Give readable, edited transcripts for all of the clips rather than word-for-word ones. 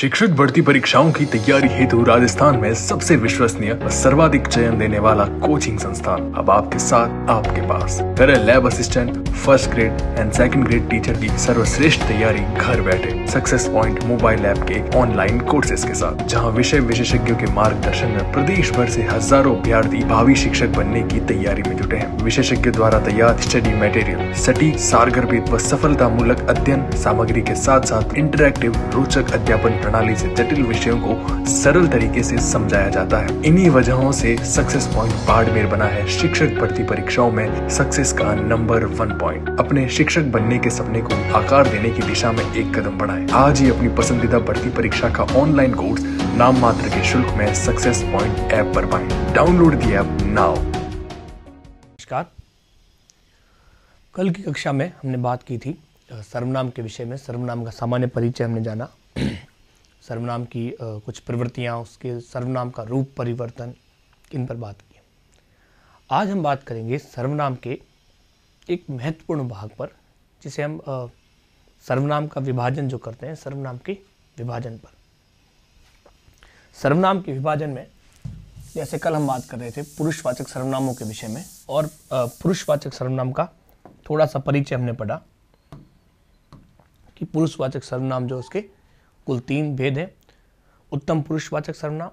शिक्षित भर्ती परीक्षाओं की तैयारी हेतु राजस्थान में सबसे विश्वसनीय और सर्वाधिक चयन देने वाला कोचिंग संस्थान अब आपके साथ आपके पास। ग्रे lab assistant, first grade and second grade teacher की सर्वश्रेष्ठ तैयारी घर बैठे सक्सेस पॉइंट मोबाइल ऐप के ऑनलाइन कोर्सेज के साथ, जहाँ विषय विशेषज्ञों के मार्गदर्शन में प्रदेश भर से हजारों अभ्यर्थी भावी शिक्षक बनने की तैयारी में जुटे हैं। विशेषज्ञ द्वारा तैयार स्टडी मटेरियल, सटीक सारगर्भित व सफलतामूलक अध्ययन सामग्री के साथ साथ इंटरैक्टिव रोचक अध्यापन प्रणाली से जटिल विषयों को सरल तरीके से समझाया जाता है। इन्हीं वजहों से सक्सेस पॉइंट बाड़मेर बना है शिक्षक भर्ती परीक्षाओं में सक्सेस का नंबर 1 पॉइंट। अपने शिक्षक बनने के सपने को आकार देने की दिशा में एक कदम बढ़ाएं। आज ही अपनी पसंदीदा भर्ती परीक्षा का ऑनलाइन कोर्स नाम मात्र के शुल्क में सक्सेस पॉइंट ऐप पर पाएं। Download the app now. नमस्कार। कल की कक्षा में हमने बात की थी सर्वनाम के विषय में। सर्वनाम का सामान्य परिचय हमने जाना, सर्वनाम की कुछ प्रवृत्तियाँ, उसके सर्वनाम का रूप परिवर्तन, इन पर बात की। आज हम बात करेंगे सर्वनाम के एक महत्वपूर्ण भाग पर, जिसे हम सर्वनाम का विभाजन जो करते हैं, सर्वनाम के विभाजन पर। सर्वनाम के विभाजन में जैसे कल हम बात कर रहे थे पुरुषवाचक सर्वनामों के विषय में, और पुरुषवाचक सर्वनाम का थोड़ा सा परिचय हमने पढ़ा कि पुरुषवाचक सर्वनाम जो उसके कुल 3 भेद हैं, उत्तम पुरुषवाचक सर्वनाम,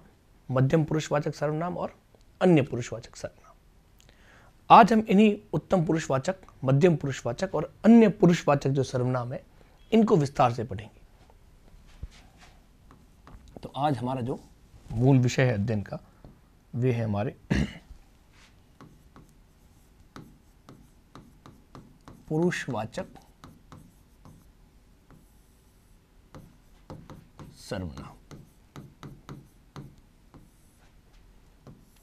मध्यम पुरुषवाचक सर्वनाम और अन्य पुरुषवाचक सर्वनाम। आज हम इन्हीं उत्तम पुरुषवाचक, मध्यम पुरुषवाचक और अन्य पुरुषवाचक जो सर्वनाम है, इनको विस्तार से पढ़ेंगे। तो आज हमारा जो मूल विषय है अध्ययन का, वे है हमारे पुरुषवाचक सर्वनाम।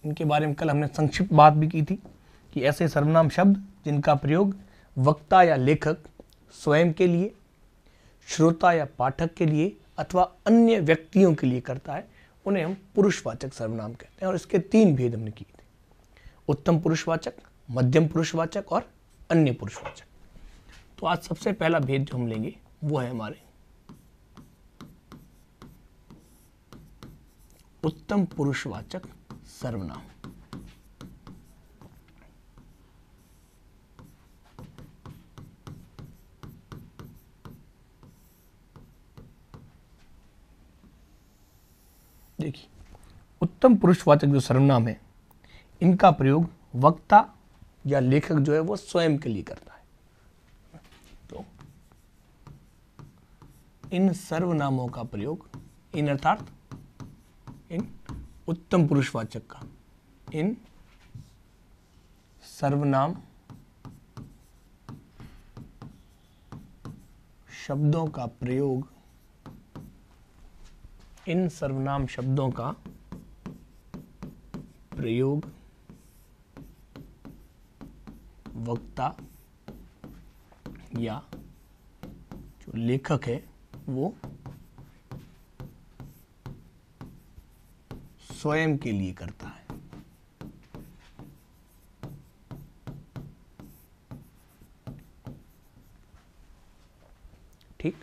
इनके बारे में कल हमने संक्षिप्त बात भी की थी कि ऐसे सर्वनाम शब्द जिनका प्रयोग वक्ता या लेखक स्वयं के लिए, श्रोता या पाठक के लिए अथवा अन्य व्यक्तियों के लिए करता है, उन्हें हम पुरुषवाचक सर्वनाम कहते हैं। और इसके 3 भेद हमने किए थे, उत्तम पुरुषवाचक, मध्यम पुरुषवाचक और अन्य पुरुषवाचक। तो आज सबसे पहला भेद जो हम लेंगे वो है हमारे उत्तम पुरुषवाचक सर्वनाम। देखिए, उत्तम पुरुषवाचक जो सर्वनाम है, इनका प्रयोग वक्ता या लेखक जो है वो स्वयं के लिए करता है। तो इन सर्वनामों का प्रयोग, इन अर्थात इन उत्तम पुरुषवाचक का, इन सर्वनाम शब्दों का प्रयोग, इन सर्वनाम शब्दों का प्रयोग वक्ता या जो लेखक है वो स्वयं के लिए करता है। ठीक,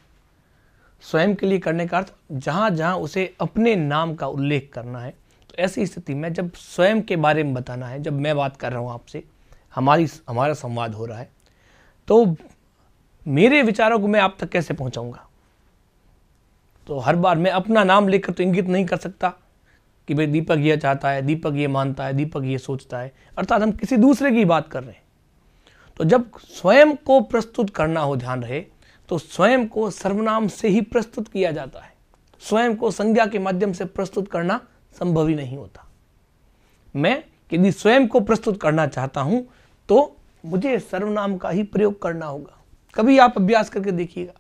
स्वयं के लिए करने का अर्थ जहां जहां उसे अपने नाम का उल्लेख करना है, तो ऐसी स्थिति में जब स्वयं के बारे में बताना है, जब मैं बात कर रहा हूं आपसे, हमारा संवाद हो रहा है, तो मेरे विचारों को मैं आप तक कैसे पहुंचाऊंगा? तो हर बार मैं अपना नाम लेकर तो इंगित नहीं कर सकता कि भाई दीपक यह चाहता है, दीपक ये मानता है, दीपक ये सोचता है, अर्थात हम किसी दूसरे की बात कर रहे हैं। तो जब स्वयं को प्रस्तुत करना हो, ध्यान रहे, तो स्वयं को सर्वनाम से ही प्रस्तुत किया जाता है। स्वयं को संज्ञा के माध्यम से प्रस्तुत करना संभव ही नहीं होता। मैं यदि स्वयं को प्रस्तुत करना चाहता हूं तो मुझे सर्वनाम का ही प्रयोग करना होगा। कभी आप अभ्यास करके देखिएगा,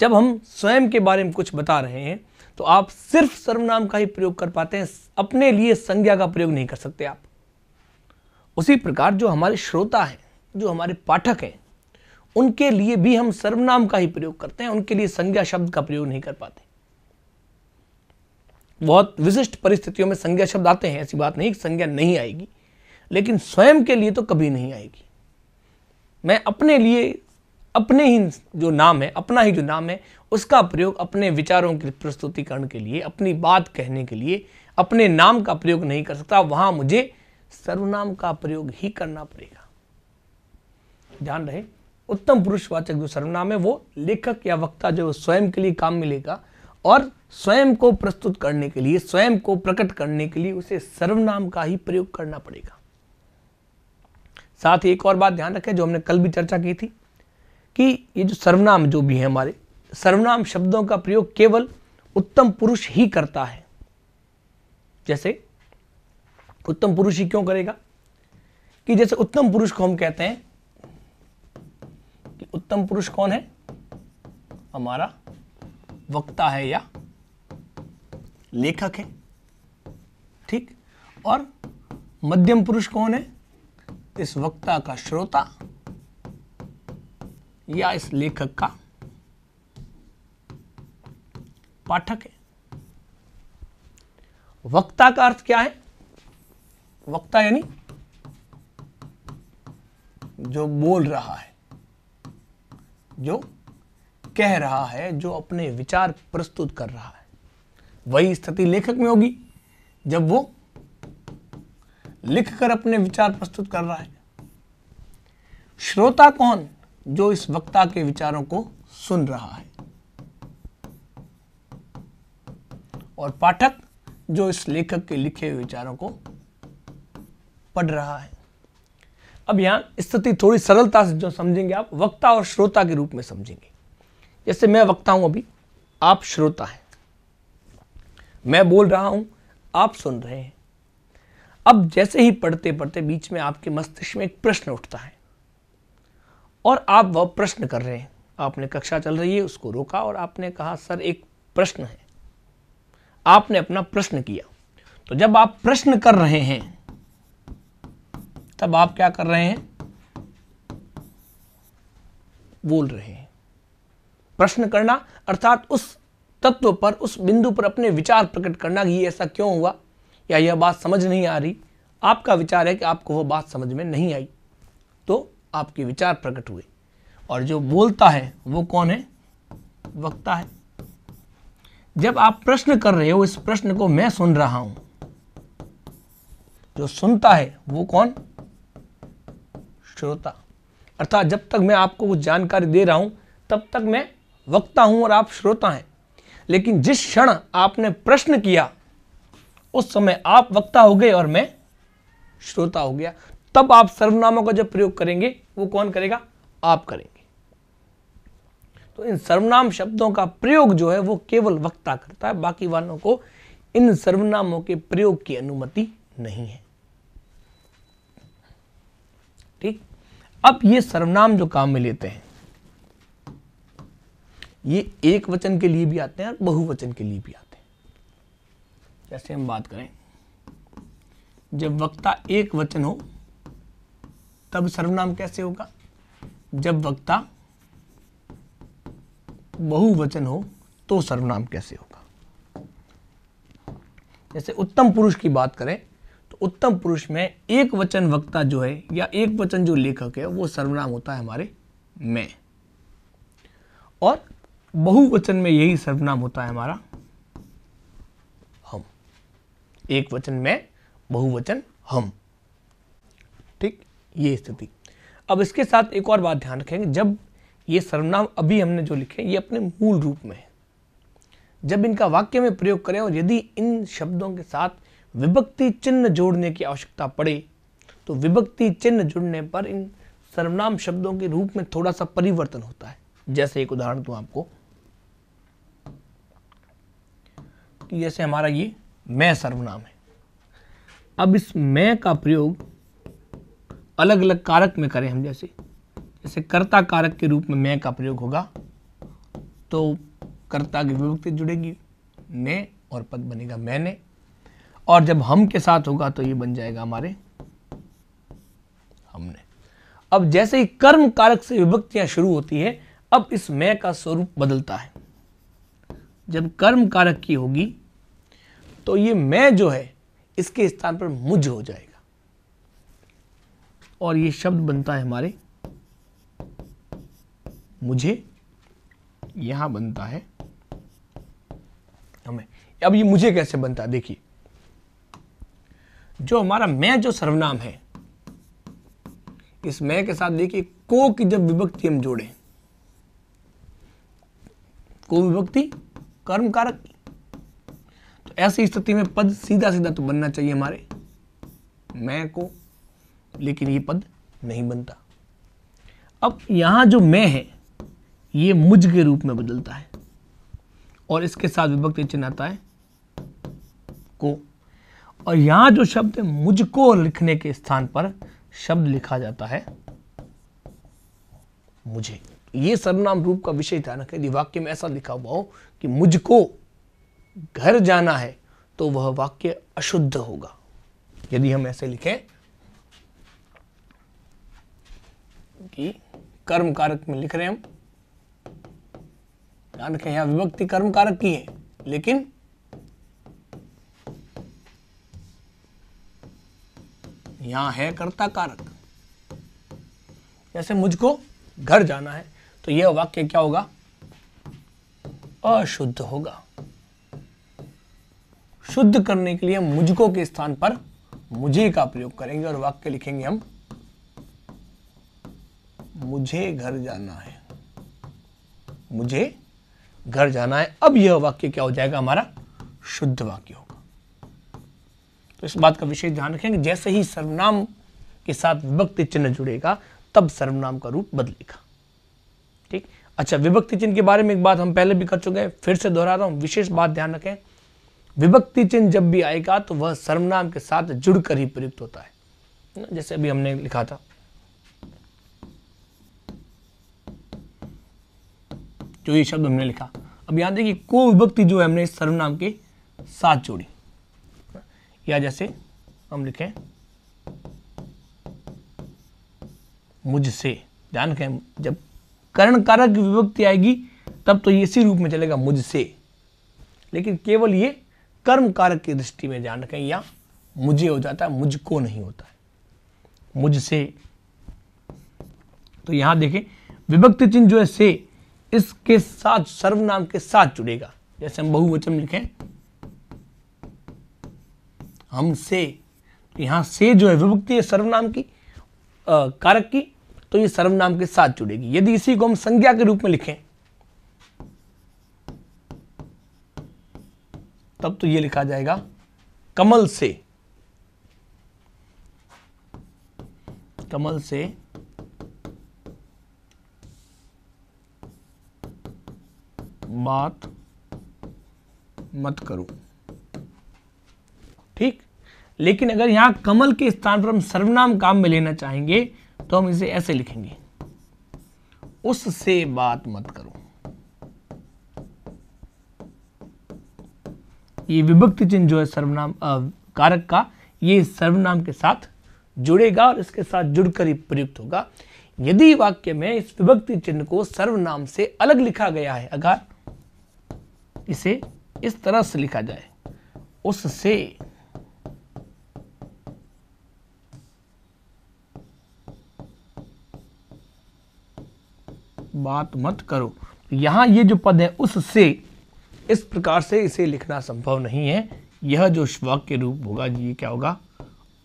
जब हम स्वयं के बारे में कुछ बता रहे हैं तो आप सिर्फ सर्वनाम का ही प्रयोग कर पाते हैं, अपने लिए संज्ञा का प्रयोग नहीं कर सकते आप। उसी प्रकार जो हमारे श्रोता हैं, जो हमारे पाठक हैं, उनके लिए भी हम सर्वनाम का ही प्रयोग करते हैं, उनके लिए संज्ञा शब्द का प्रयोग नहीं कर पाते। बहुत विशिष्ट परिस्थितियों में संज्ञा शब्द आते हैं, ऐसी बात नहीं संज्ञा नहीं आएगी, लेकिन स्वयं के लिए तो कभी नहीं आएगी। मैं अपने लिए अपने ही जो नाम है, अपना ही जो नाम है, उसका प्रयोग अपने विचारों के प्रस्तुतिकरण के लिए, अपनी बात कहने के लिए अपने नाम का प्रयोग नहीं कर सकता। वहां मुझे सर्वनाम का प्रयोग ही करना पड़ेगा। ध्यान रहे, उत्तम पुरुषवाचक जो सर्वनाम है वो लेखक या वक्ता जो स्वयं के लिए काम मिलेगा, और स्वयं को प्रस्तुत करने के लिए, स्वयं को प्रकट करने के लिए उसे सर्वनाम का ही प्रयोग करना पड़ेगा। साथ ही एक और बात ध्यान रखें जो हमने कल भी चर्चा की थी कि ये जो सर्वनाम जो भी है हमारे, सर्वनाम शब्दों का प्रयोग केवल उत्तम पुरुष ही करता है। जैसे उत्तम पुरुष ही क्यों करेगा कि जैसे उत्तम पुरुष को हम कहते हैं कि उत्तम पुरुष कौन है, हमारा वक्ता है या लेखक है, ठीक। और मध्यम पुरुष कौन है, इस वक्ता का श्रोता या इस लेखक का पाठक है। वक्ता का अर्थ क्या है, वक्ता यानी जो बोल रहा है, जो कह रहा है, जो अपने विचार प्रस्तुत कर रहा है। वही स्थिति लेखक में होगी जब वो लिखकर अपने विचार प्रस्तुत कर रहा है। श्रोता कौन, जो इस वक्ता के विचारों को सुन रहा है, और पाठक जो इस लेखक के लिखे हुए विचारों को पढ़ रहा है। अब यहाँ स्थिति थोड़ी सरलता से जो समझेंगे आप, वक्ता और श्रोता के रूप में समझेंगे। जैसे मैं वक्ता हूं, अभी आप श्रोता हैं, मैं बोल रहा हूं, आप सुन रहे हैं। अब जैसे ही पढ़ते पढ़ते बीच में आपके मस्तिष्क में एक प्रश्न उठता है और आप वह प्रश्न कर रहे हैं। आपने कक्षा चल रही है उसको रोका और आपने कहा सर एक प्रश्न है, आपने अपना प्रश्न किया। तो जब आप प्रश्न कर रहे हैं तब आप क्या कर रहे हैं, बोल रहे हैं। प्रश्न करना अर्थात उस तत्व पर, उस बिंदु पर अपने विचार प्रकट करना, ये ऐसा क्यों हुआ या यह बात समझ नहीं आ रही। आपका विचार है कि आपको वो बात समझ में नहीं आई, तो आपके विचार प्रकट हुए। और जो बोलता है वो कौन है, वक्ता है। जब आप प्रश्न कर रहे हो, इस प्रश्न को मैं सुन रहा हूं, जो सुनता है वो कौन, श्रोता। अर्थात जब तक मैं आपको कुछ जानकारी दे रहा हूं तब तक मैं वक्ता हूं और आप श्रोता हैं। लेकिन जिस क्षण आपने प्रश्न किया उस समय आप वक्ता हो गए और मैं श्रोता हो गया। तब आप सर्वनामों का जब प्रयोग करेंगे वो कौन करेगा, आप करेंगे। तो इन सर्वनाम शब्दों का प्रयोग जो है वो केवल वक्ता करता है, बाकी वालों को इन सर्वनामों के प्रयोग की अनुमति नहीं है, ठीक। अब ये सर्वनाम जो काम में लेते हैं ये एक वचन के लिए भी आते हैं और बहुवचन के लिए भी आते हैं। जैसे हम बात करें जब वक्ता एक वचन हो तब सर्वनाम कैसे होगा, जब वक्ता बहुवचन हो तो सर्वनाम कैसे होगा। जैसे उत्तम पुरुष की बात करें तो उत्तम पुरुष में एक वचन वक्ता जो है या एक वचन जो लेखक है वो सर्वनाम होता है हमारे मैं, और बहुवचन में यही सर्वनाम होता है हमारा हम। एक वचन में, बहुवचन हम, ठीक, ये स्थिति। अब इसके साथ एक और बात ध्यान रखेंगे, जब ये सर्वनाम अभी हमने जो लिखे ये अपने मूल रूप में है, जब इनका वाक्य में प्रयोग करें और यदि इन शब्दों के साथ विभक्ति चिन्ह जोड़ने की आवश्यकता पड़े तो विभक्ति चिन्ह जुड़ने पर इन सर्वनाम शब्दों के रूप में थोड़ा सा परिवर्तन होता है। जैसे एक उदाहरण दूं आपको कि जैसे हमारा ये मैं सर्वनाम है। अब इस मैं का प्रयोग अलग अलग कारक में करें हम, जैसे कर्ता कारक के रूप में मैं का प्रयोग होगा तो कर्ता की विभक्ति जुड़ेगी मैं और पद बनेगा मैंने, और जब हम के साथ होगा तो ये बन जाएगा हमारे हमने। अब जैसे ही कर्म कारक से विभक्तियां शुरू होती है अब इस मैं का स्वरूप बदलता है। जब कर्म कारक की होगी तो ये मैं जो है इसके स्थान पर मुझ हो जाएगा और ये शब्द बनता है हमारे मुझे यहाँ बनता है हमें। अब ये मुझे कैसे बनता है, देखिए जो हमारा मैं जो सर्वनाम है, इस मैं के साथ देखिए को की जब विभक्ति हम जोड़े, को विभक्ति कर्म कारक, तो ऐसी स्थिति में पद सीधा सीधा तो बनना चाहिए हमारे मैं को, लेकिन ये पद नहीं बनता। अब यहां जो मैं है ये मुझ के रूप में बदलता है और इसके साथ विभक्ति चिन्ह आता है को, और यहां जो शब्द मुझको लिखने के स्थान पर शब्द लिखा जाता है मुझे। ये सर्वनाम रूप का विषय ध्यान रखें, यदि वाक्य में ऐसा लिखा हुआ हो कि मुझको घर जाना है तो वह वाक्य अशुद्ध होगा। यदि हम ऐसे लिखें कि कर्म कारक में लिख रहे हैं हम, ध्यान रखें यहां विभक्ति कर्म कारक की है, लेकिन यहां है कर्ता कारक। जैसे मुझको घर जाना है, तो यह वाक्य क्या होगा, अशुद्ध होगा। शुद्ध करने के लिए मुझको के स्थान पर मुझे का प्रयोग करेंगे और वाक्य लिखेंगे हम मुझे घर जाना है, मुझे घर जाना है। अब यह वाक्य क्या हो जाएगा, हमारा शुद्ध वाक्य होगा। तो इस बात का विशेष ध्यान रखेंगे, जैसे ही सर्वनाम के साथ विभक्ति चिन्ह जुड़ेगा तब सर्वनाम का रूप बदलेगा। ठीक, अच्छा विभक्ति चिन्ह के बारे में एक बात हम पहले भी कर चुके हैं, फिर से दोहरा रहा हूं, विशेष बात ध्यान रखें, विभक्ति चिन्ह जब भी आएगा तो वह सर्वनाम के साथ जुड़कर ही प्रयुक्त होता है। जैसे अभी हमने लिखा था जो ये शब्द हमने लिखा, अब यहां देखिए को विभक्ति जो है हमने इस सर्वनाम के साथ जोड़ी, या जैसे हम लिखें मुझसे, ध्यान रखें जब करण कारक विभक्ति आएगी तब तो ये इसी रूप में चलेगा मुझसे, लेकिन केवल ये कर्म कारक की दृष्टि में ध्यान रखें या मुझे हो जाता है, मुझको नहीं होता है मुझसे। तो यहां देखें विभक्ति चिन्ह जो है से इसके साथ सर्वनाम के साथ जुड़ेगा। जैसे हम बहुवचन लिखें हमसे, तो यहां से जो है विभक्ति है सर्वनाम की कारक की, तो ये सर्वनाम के साथ जुड़ेगी। यदि इसी को हम संज्ञा के रूप में लिखें तब तो ये लिखा जाएगा कमल से, कमल से बात मत करो। ठीक, लेकिन अगर यहां कमल के स्थान पर हम सर्वनाम काम में लेना चाहेंगे तो हम इसे ऐसे लिखेंगे उससे बात मत करो। ये विभक्ति चिन्ह जो है सर्वनाम कारक का, ये सर्वनाम के साथ जुड़ेगा और इसके साथ जुड़कर ही प्रयुक्त होगा। यदि वाक्य में इस विभक्ति चिन्ह को सर्वनाम से अलग लिखा गया है, अगर इसे इस तरह से लिखा जाए उससे बात मत करो, यहां ये जो पद है उससे, इस प्रकार से इसे लिखना संभव नहीं है। यह जो वाक्य रूप होगा ये क्या होगा,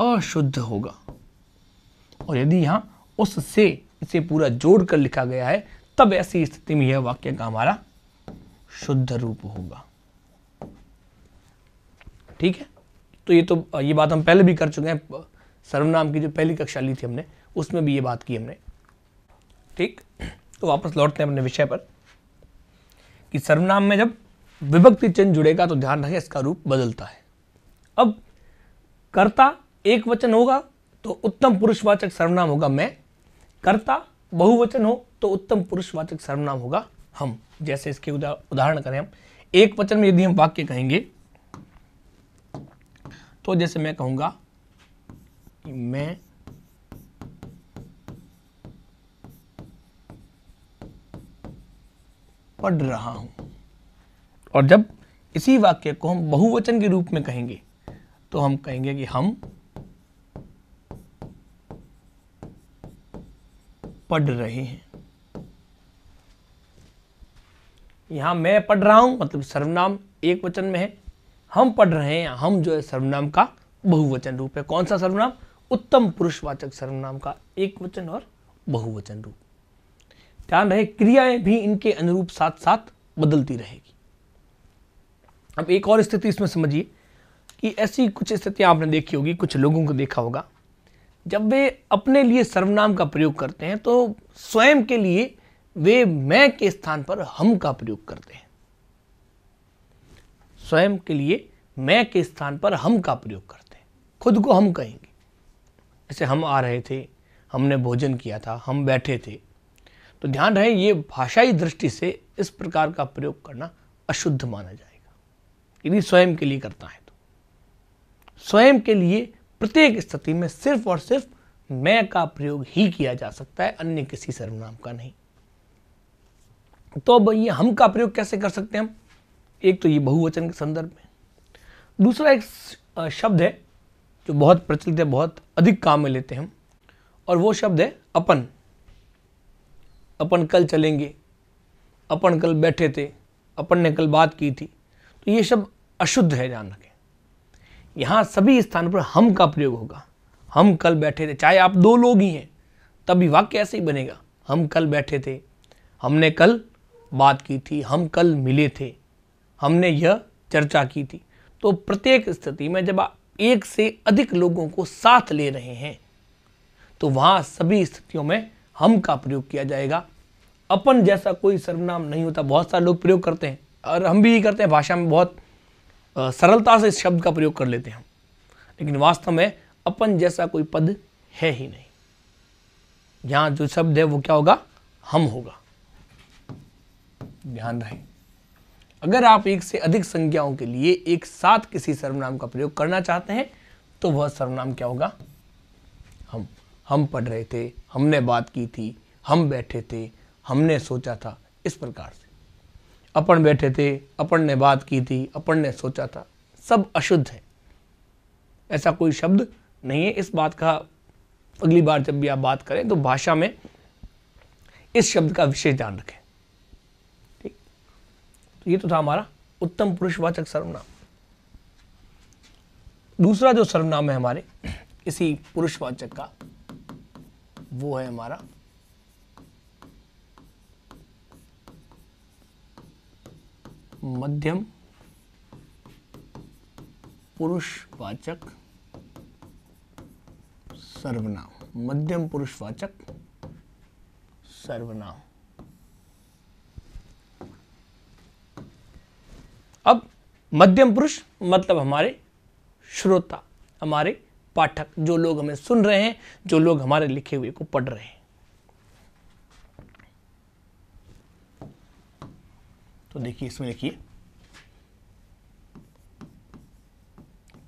अशुद्ध होगा। और यदि यहां उससे इसे पूरा जोड़कर लिखा गया है तब ऐसी स्थिति में यह वाक्य का हमारा शुद्ध रूप होगा। ठीक है, तो ये बात हम पहले भी कर चुके हैं, सर्वनाम की जो पहली कक्षा ली थी हमने उसमें भी ये बात की हमने। ठीक, तो वापस लौटते हैं अपने विषय पर कि सर्वनाम में जब विभक्ति चिन्ह जुड़ेगा तो ध्यान रखें इसका रूप बदलता है। अब कर्ता एक वचन होगा तो उत्तम पुरुषवाचक सर्वनाम होगा मैं, कर्ता बहुवचन हो तो उत्तम पुरुषवाचक सर्वनाम होगा हम। जैसे इसके उदाहरण करें हम, एक वचन में यदि हम वाक्य कहेंगे तो जैसे मैं कहूंगा कि मैं पढ़ रहा हूं, और जब इसी वाक्य को हम बहुवचन के रूप में कहेंगे तो हम कहेंगे कि हम पढ़ रहे हैं। यहाँ मैं पढ़ रहा हूँ मतलब सर्वनाम एक वचन में है, हम पढ़ रहे हैं, हम जो है सर्वनाम का बहुवचन रूप है। कौन सा सर्वनाम? उत्तम पुरुषवाचक सर्वनाम का एक वचन और बहुवचन रूप। ध्यान रहे क्रियाएं भी इनके अनुरूप साथ साथ बदलती रहेगी। अब एक और स्थिति इसमें समझिए कि ऐसी कुछ स्थितियां आपने देखी होगी, कुछ लोगों को देखा होगा, जब वे अपने लिए सर्वनाम का प्रयोग करते हैं तो स्वयं के लिए वे मैं के स्थान पर हम का प्रयोग करते हैं। स्वयं के लिए मैं के स्थान पर हम का प्रयोग करते हैं, खुद को हम कहेंगे। जैसे हम आ रहे थे, हमने भोजन किया था, हम बैठे थे। तो ध्यान रहे ये भाषाई दृष्टि से इस प्रकार का प्रयोग करना अशुद्ध माना जाएगा यदि स्वयं के लिए करता है तो। स्वयं के लिए प्रत्येक स्थिति में सिर्फ और सिर्फ मैं का प्रयोग ही किया जा सकता है, अन्य किसी सर्वनाम का नहीं। तो अब ये हम का प्रयोग कैसे कर सकते हैं हम? एक तो ये बहुवचन के संदर्भ में, दूसरा एक शब्द है जो बहुत प्रचलित है, बहुत अधिक काम में लेते हैं हम, और वो शब्द है अपन। अपन कल चलेंगे, अपन कल बैठे थे, अपन ने कल बात की थी। तो ये शब्द अशुद्ध है, ध्यान रखें। यहाँ सभी स्थानों पर हम का प्रयोग होगा। हम कल बैठे थे, चाहे आप दो लोग ही हैं तब भी वाक्य ऐसे ही बनेगा, हम कल बैठे थे, हमने कल बात की थी, हम कल मिले थे, हमने यह चर्चा की थी। तो प्रत्येक स्थिति में जब आप एक से अधिक लोगों को साथ ले रहे हैं तो वहाँ सभी स्थितियों में हम का प्रयोग किया जाएगा। अपन जैसा कोई सर्वनाम नहीं होता, बहुत सारे लोग प्रयोग करते हैं और हम भी करते हैं, भाषा में बहुत सरलता से इस शब्द का प्रयोग कर लेते हैं हम, लेकिन वास्तव में अपन जैसा कोई पद है ही नहीं। यहाँ जो शब्द है वो क्या होगा? हम होगा। ध्यान रहे अगर आप एक से अधिक संज्ञाओं के लिए एक साथ किसी सर्वनाम का प्रयोग करना चाहते हैं तो वह सर्वनाम क्या होगा? हम। हम पढ़ रहे थे, हमने बात की थी, हम बैठे थे, हमने सोचा था, इस प्रकार से। अपन बैठे थे, अपन ने बात की थी, अपन ने सोचा था, सब अशुद्ध है, ऐसा कोई शब्द नहीं है। इस बात का अगली बार जब भी आप बात करें तो भाषा में इस शब्द का विशेष ध्यान रखें। ठीक, तो ये तो था हमारा उत्तम पुरुषवाचक सर्वनाम। दूसरा जो सर्वनाम है हमारे किसी पुरुषवाचक का वो है हमारा मध्यम पुरुषवाचक सर्वनाम। मध्यम पुरुषवाचक सर्वनाम। अब मध्यम पुरुष मतलब हमारे श्रोता, हमारे पाठक, जो लोग हमें सुन रहे हैं, जो लोग हमारे लिखे हुए को पढ़ रहे हैं। तो देखिए इसमें लिखिए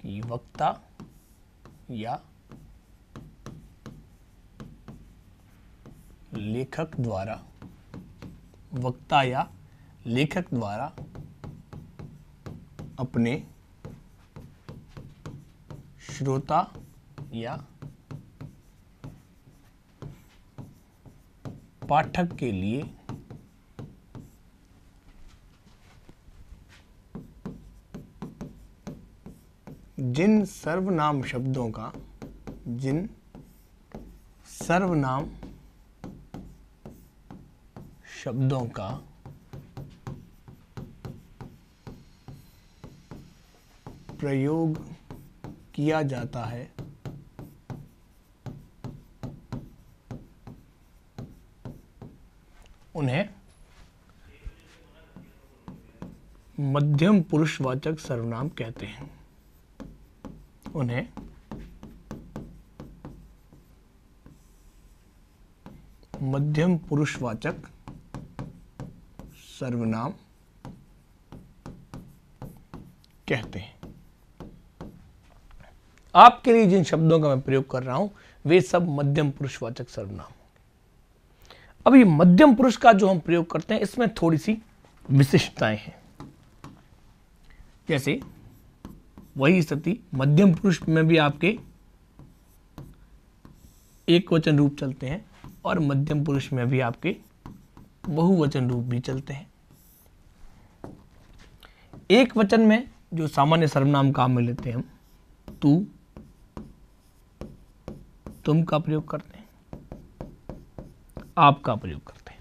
कि वक्ता या लेखक द्वारा, वक्ता या लेखक द्वारा अपने श्रोता या पाठक के लिए जिन सर्वनाम शब्दों का, जिन सर्वनाम शब्दों का प्रयोग किया जाता है उन्हें मध्यम पुरुषवाचक सर्वनाम कहते हैं। उन्हें मध्यम पुरुषवाचक सर्वनाम कहते हैं। आपके लिए जिन शब्दों का मैं प्रयोग कर रहा हूं वे सब मध्यम पुरुषवाचक सर्वनाम। अब ये मध्यम पुरुष का जो हम प्रयोग करते हैं इसमें थोड़ी सी विशिष्टताएं हैं। जैसे वही स्थिति मध्यम पुरुष में भी आपके एकवचन रूप चलते हैं और मध्यम पुरुष में भी आपके बहुवचन रूप भी चलते हैं। एक वचन में जो सामान्य सर्वनाम काम में लेते हैं हम तू तुम का प्रयोग करते हैं, आप का प्रयोग करते हैं।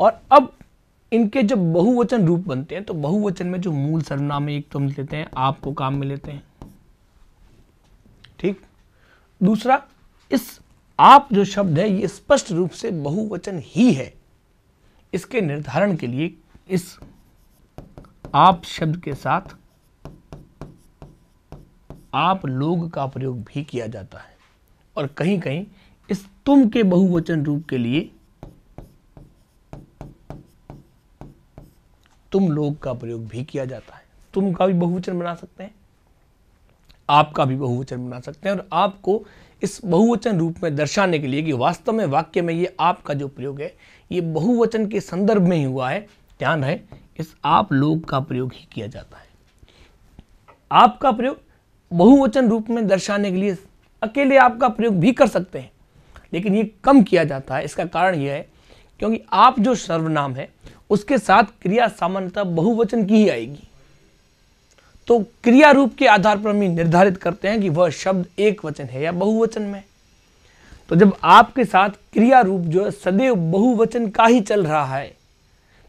और अब इनके जब बहुवचन रूप बनते हैं तो बहुवचन में जो मूल सर्वनाम है एक तो हम लेते हैं आप को काम में लेते हैं, ठीक। दूसरा इस आप जो शब्द है ये स्पष्ट रूप से बहुवचन ही है, इसके निर्धारण के लिए इस आप शब्द के साथ आप लोग का प्रयोग भी किया जाता है। और कहीं कहीं इस तुम के बहुवचन रूप के लिए तुम लोग का प्रयोग भी किया जाता है। तुम का भी बहुवचन बना सकते हैं, आप का भी बहुवचन बना सकते हैं। और आपको इस बहुवचन रूप में दर्शाने के लिए कि वास्तव में वाक्य में ये आप का जो प्रयोग है ये बहुवचन के संदर्भ में ही हुआ है, ध्यान है इस आप लोग का प्रयोग ही किया जाता है। आप का प्रयोग बहुवचन रूप में दर्शाने के लिए अकेले आप का प्रयोग भी कर सकते हैं, लेकिन ये कम किया जाता है। इसका कारण यह है क्योंकि आप जो सर्वनाम है उसके साथ क्रिया सामान्यतः बहुवचन की ही आएगी, तो क्रिया रूप के आधार पर हम निर्धारित करते हैं कि वह शब्द एक वचन है या बहुवचन में। तो जब आपके साथ क्रिया रूप जो है सदैव बहुवचन का ही चल रहा है,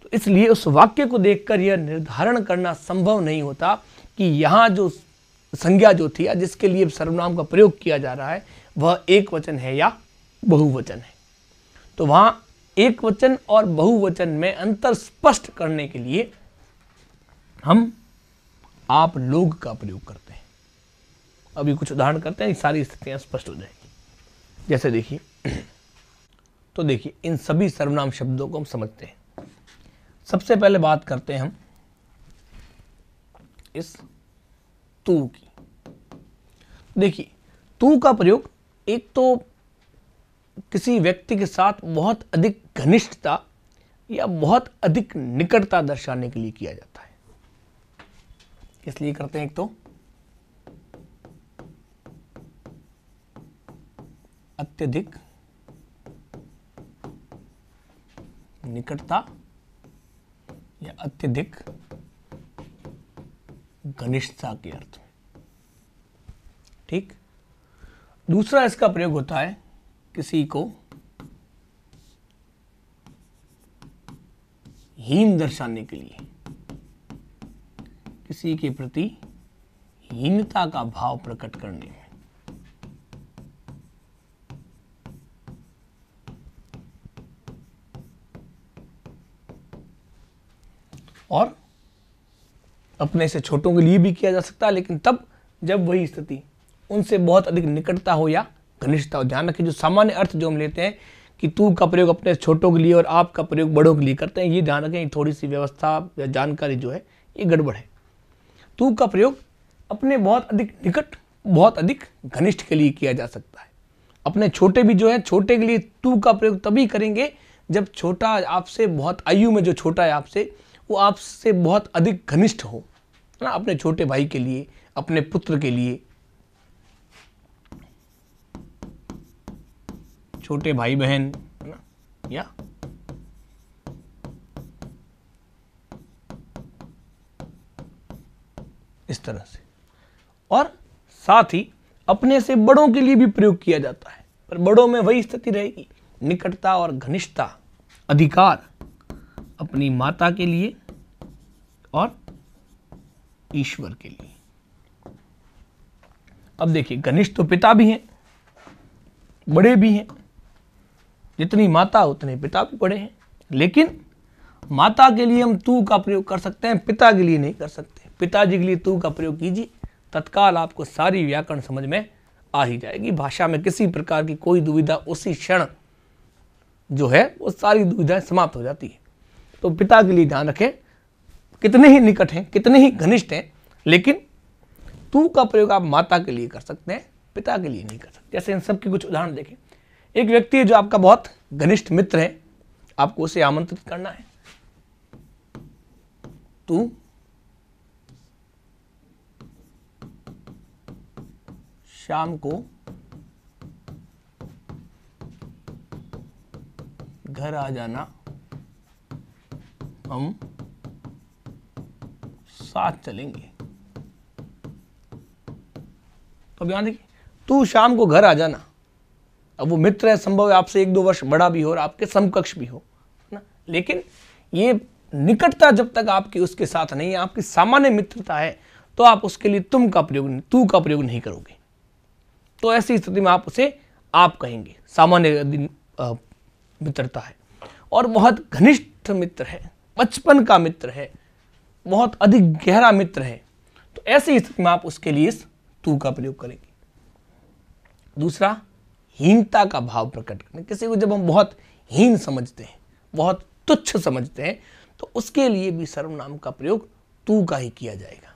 तो इसलिए उस वाक्य को देखकर यह निर्धारण करना संभव नहीं होता कि यहाँ जो संज्ञा जो थी या जिसके लिए सर्वनाम का प्रयोग किया जा रहा है वह एक वचन है या बहुवचन है। तो वहाँ एक वचन और बहुवचन में अंतर स्पष्ट करने के लिए हम आप लोग का प्रयोग करते हैं। अभी कुछ उदाहरण करते हैं, सारी स्थितियां स्पष्ट हो जाएगी। जैसे देखिए, तो देखिए इन सभी सर्वनाम शब्दों को हम समझते हैं। सबसे पहले बात करते हैं हम इस तू की। देखिए तू का प्रयोग एक तो किसी व्यक्ति के साथ बहुत अधिक घनिष्ठता या बहुत अधिक निकटता दर्शाने के लिए किया जाता है, इसलिए करते हैं एक तो अत्यधिक निकटता या अत्यधिक घनिष्ठता के अर्थ में, ठीक। दूसरा इसका प्रयोग होता है किसी को हीन दर्शाने के लिए, किसी के प्रति हीनता का भाव प्रकट करने में। और अपने से छोटों के लिए भी किया जा सकता है, लेकिन तब जब वही स्थिति उनसे बहुत अधिक निकटता हो या घनिष्ठता हो। ध्यान रखिए जो सामान्य अर्थ जो हम लेते हैं कि तू का प्रयोग अपने छोटों के लिए और आप का प्रयोग बड़ों के लिए करते हैं, ये ध्यान रखें थोड़ी सी व्यवस्था या जानकारी जो है ये गड़बड़ है। तू का प्रयोग अपने बहुत अधिक निकट बहुत अधिक घनिष्ठ के लिए किया जा सकता है। अपने छोटे भी जो है छोटे के लिए तू का प्रयोग तभी करेंगे जब छोटा आपसे बहुत आयु में जो छोटा है आपसे वो आपसे बहुत अधिक घनिष्ठ हो, है ना। अपने छोटे भाई के लिए, अपने पुत्र के लिए, छोटे भाई बहन या इस तरह से। और साथ ही अपने से बड़ों के लिए भी प्रयोग किया जाता है, पर बड़ों में वही स्थिति रहेगी निकटता और घनिष्ठता। अधिकार अपनी माता के लिए और ईश्वर के लिए। अब देखिए घनिष्ठ तो पिता भी हैं, बड़े भी हैं, जितनी माता उतने पिता भी बड़े हैं, लेकिन माता के लिए हम तू का प्रयोग कर सकते हैं, पिता के लिए नहीं कर सकते। पिताजी के लिए तू का प्रयोग कीजिए, तत्काल आपको सारी व्याकरण समझ में आ ही जाएगी। भाषा में किसी प्रकार की कोई दुविधा उसी क्षण जो है वो सारी दुविधाएं समाप्त हो जाती है। तो पिता के लिए ध्यान रखें कितने ही निकट हैं कितने ही घनिष्ठ हैं, लेकिन तू का प्रयोग आप माता के लिए कर सकते हैं, पिता के लिए नहीं कर सकते। जैसे इन सब के कुछ उदाहरण देखें। एक व्यक्ति है जो आपका बहुत घनिष्ठ मित्र है, आपको उसे आमंत्रित करना है, तू शाम को घर आ जाना, हम साथ चलेंगे। अब यहां देखिए, तू शाम को घर आ जाना। अब वो मित्र है, संभव है आपसे 1-2 वर्ष बड़ा भी हो और आपके समकक्ष भी हो, है ना, लेकिन ये निकटता जब तक आपकी उसके साथ नहीं है, आपकी सामान्य मित्रता है, तो आप उसके लिए तू का प्रयोग नहीं करोगे। तो ऐसी स्थिति में आप उसे आप कहेंगे। सामान्य मित्रता है और बहुत घनिष्ठ मित्र है, बचपन का मित्र है, बहुत अधिक गहरा मित्र है, तो ऐसी स्थिति में आप उसके लिए इस तू का प्रयोग करेंगे। दूसरा, हीनता का भाव प्रकट करना। किसी को जब हम बहुत हीन समझते हैं, बहुत तुच्छ समझते हैं, तो उसके लिए भी सर्वनाम का प्रयोग तू का ही किया जाएगा।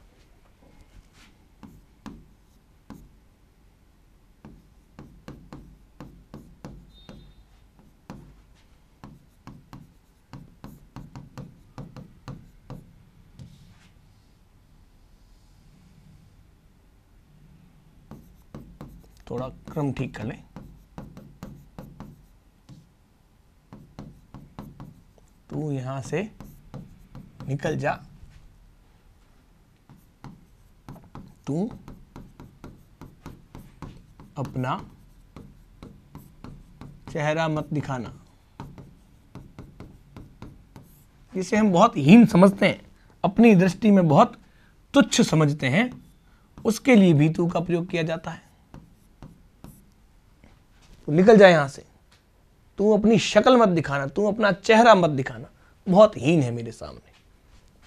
थोड़ा क्रम ठीक कर लें। तू यहां से निकल जा, तू अपना चेहरा मत दिखाना। जिसे हम बहुत हीन समझते हैं, अपनी दृष्टि में बहुत तुच्छ समझते हैं, उसके लिए भी तू का प्रयोग किया जाता है। तो निकल जाए यहाँ से, तू अपनी शक्ल मत दिखाना, तू अपना चेहरा मत दिखाना, बहुत हीन है मेरे सामने।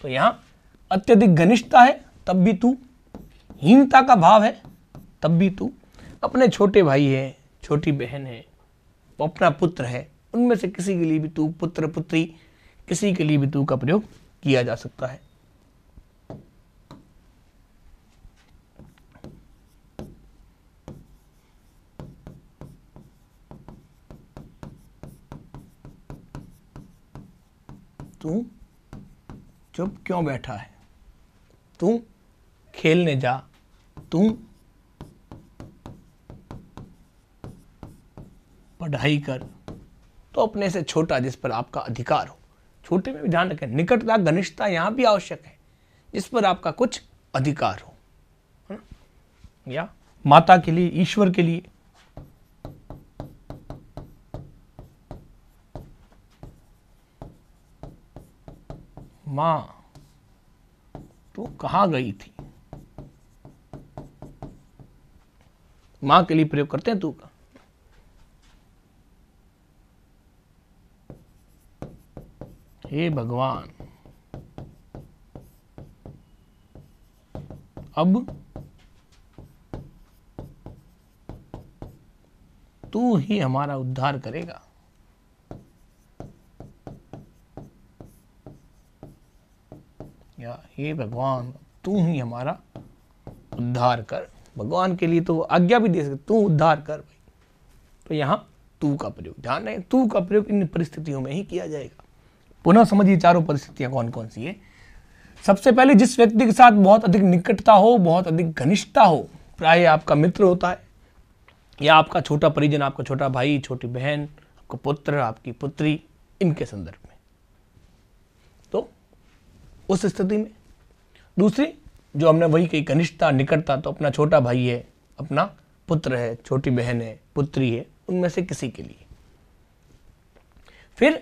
तो यहाँ अत्यधिक घनिष्ठता है तब भी तू, हीनता का भाव है तब भी तू। अपने छोटे भाई है, छोटी बहन है, अपना पुत्र है, उनमें से किसी के लिए भी तू, पुत्र पुत्री, किसी के लिए भी तू का प्रयोग किया जा सकता है। तू चुप क्यों बैठा है, तू खेलने जा, तू पढ़ाई कर। तो अपने से छोटा जिस पर आपका अधिकार हो, छोटे में भी ध्यान रखें, निकटता घनिष्ठता यहाँ भी आवश्यक है, जिस पर आपका कुछ अधिकार हो, है ना, या माता के लिए, ईश्वर के लिए। माँ, तू कहाँ गई थी, माँ के लिए प्रयोग करते हैं तू का। हे भगवान, अब तू ही हमारा उद्धार करेगा। हे भगवान, तू ही हमारा उद्धार कर। भगवान के लिए तो आज्ञा भी दे सकते, तू उद्धार कर भाई। तो यहाँ तू का प्रयोग, ध्यान रहे, तू का प्रयोग इन परिस्थितियों में ही किया जाएगा। पुनः समझिए चारों परिस्थितियां कौन कौन सी है। सबसे पहले, जिस व्यक्ति के साथ बहुत अधिक निकटता हो, बहुत अधिक घनिष्ठता हो, प्राय आपका मित्र होता है या आपका छोटा परिजन, आपका छोटा भाई, छोटी बहन, आपका पुत्र, आपकी पुत्री, इनके संदर्भ में, तो उस स्थिति में। दूसरी, जो हमने वही कही, घनिष्ठता, निकटता, तो अपना छोटा भाई है, अपना पुत्र है, छोटी बहन है, पुत्री है, उनमें से किसी के लिए। फिर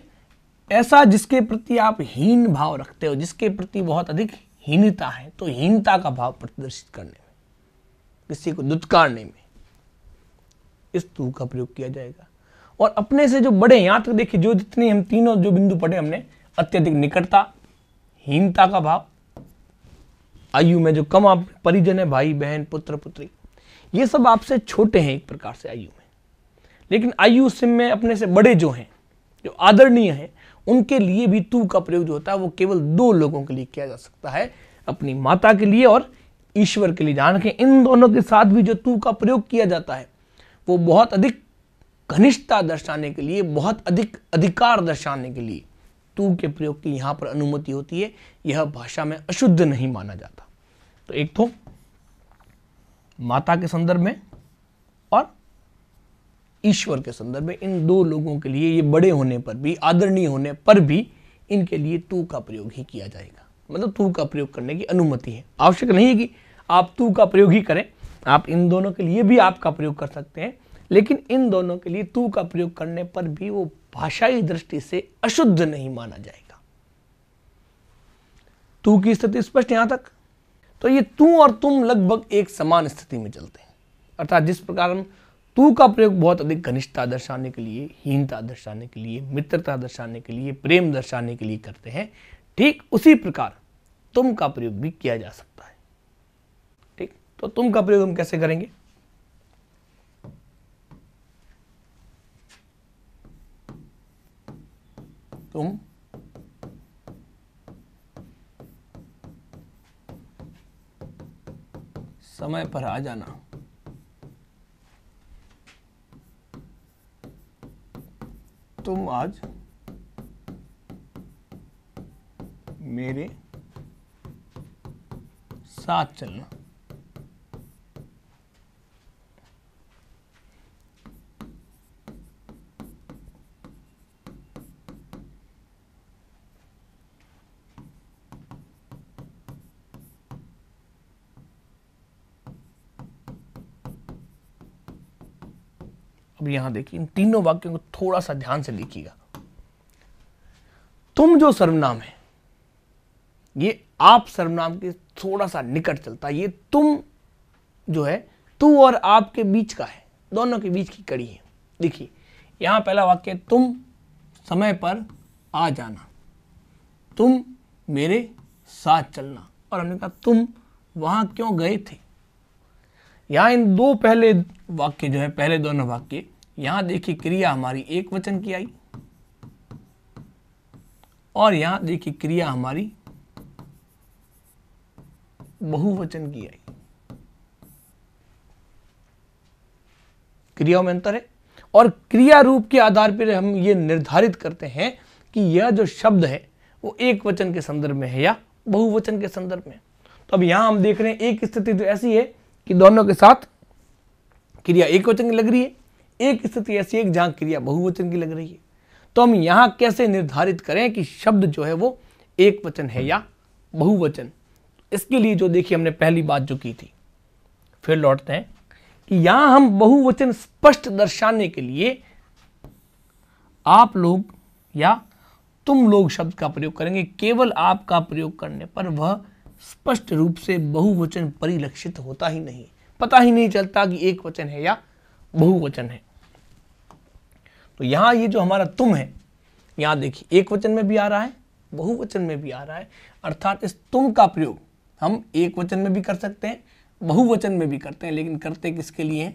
ऐसा जिसके प्रति आप हीन भाव रखते हो, जिसके प्रति बहुत अधिक हीनता है, तो हीनता का भाव प्रदर्शित करने में, किसी को दुत्कारने में, इस तू का प्रयोग किया जाएगा। और अपने से जो बड़े, यहाँ तक देखिए, जो जितने हम तीनों जो बिंदु पढ़े हमने, अत्यधिक निकटता, हीनता का भाव, आयु में जो कम आप परिजन है, भाई बहन, पुत्र पुत्री, ये सब आपसे छोटे हैं एक प्रकार से आयु में, लेकिन आयु सिम में अपने से बड़े जो हैं, जो आदरणीय हैं, उनके लिए भी तू का प्रयोग जो होता है वो केवल 2 लोगों के लिए किया जा सकता है, अपनी माता के लिए और ईश्वर के लिए। जान के इन दोनों के साथ भी जो तू का प्रयोग किया जाता है वो बहुत अधिक घनिष्ठता दर्शाने के लिए, बहुत अधिक अधिकार दर्शाने के लिए तू के प्रयोग की यहाँ पर अनुमति होती है। यह भाषा में अशुद्ध नहीं माना जाता। तो एक तो माता के संदर्भ में और ईश्वर के संदर्भ में, इन 2 लोगों के लिए, ये बड़े होने पर भी, आदरणीय होने पर भी, इनके लिए तू का प्रयोग ही किया जाएगा। मतलब तू का प्रयोग करने की अनुमति है। आवश्यक नहीं है कि आप तू का प्रयोग ही करें, आप इन दोनों के लिए भी आप का प्रयोग कर सकते हैं, लेकिन इन दोनों के लिए तू का प्रयोग करने पर भी वो भाषाई दृष्टि से अशुद्ध नहीं माना जाएगा। तू की स्थिति स्पष्ट यहां तक? तो ये तू और तुम लगभग एक समान स्थिति में चलते हैं, अर्थात जिस प्रकार हम तू का प्रयोग बहुत अधिक घनिष्ठता दर्शाने के लिए, हीनता दर्शाने के लिए, मित्रता दर्शाने के लिए, प्रेम दर्शाने के लिए करते हैं, ठीक उसी प्रकार तुम का प्रयोग भी किया जा सकता है। ठीक, तो तुम का प्रयोग हम कैसे करेंगे? तुम समय पर आ जाना, तुम आज मेरे साथ चलना, यहां देखिए इन तीनों वाक्यों को थोड़ा सा ध्यान से लिखिएगा। तुम जो सर्वनाम है ये आप सर्वनाम के थोड़ा सा निकट चलता है, ये तुम जो है तू और आप के बीच का है, दोनों के बीच की कड़ी है। देखिए यहां पहला वाक्य है तुम समय पर आ जाना, तुम मेरे साथ चलना, और हमने कहा तुम वहां क्यों गए थे। यहां इन दो पहले वाक्य जो है, पहले दोनों वाक्य, यहां देखिए क्रिया हमारी एक वचन की आई और यहां देखिए क्रिया हमारी बहुवचन की आई। क्रियाओं में अंतर है और क्रिया रूप के आधार पर हम ये निर्धारित करते हैं कि यह जो शब्द है वो एक वचन के संदर्भ में है या बहुवचन के संदर्भ में। तो अब यहां हम देख रहे हैं एक स्थिति तो ऐसी है कि दोनों के साथ क्रिया एक वचन की लग रही है, एक स्थिति ऐसी है जहां क्रिया बहुवचन की लग रही है। तो हम यहां कैसे निर्धारित करें कि शब्द जो है वो एक वचन है या बहुवचन? इसके लिए जो देखिए हमने पहली बात जो की थी, फिर लौटते हैं कि यहां हम बहुवचन स्पष्ट दर्शाने के लिए आप लोग या तुम लोग शब्द का प्रयोग करेंगे। केवल आप का प्रयोग करने पर वह स्पष्ट रूप से बहुवचन परिलक्षित होता ही नहीं, पता ही नहीं चलता कि एक वचन है या बहुवचन है। तो यहां ये जो हमारा तुम है, यहां देखिए एक वचन में भी आ रहा है, बहुवचन में भी आ रहा है, अर्थात इस तुम का प्रयोग हम एक वचन में भी कर सकते हैं, बहुवचन में भी करते हैं, लेकिन करते किसके लिए?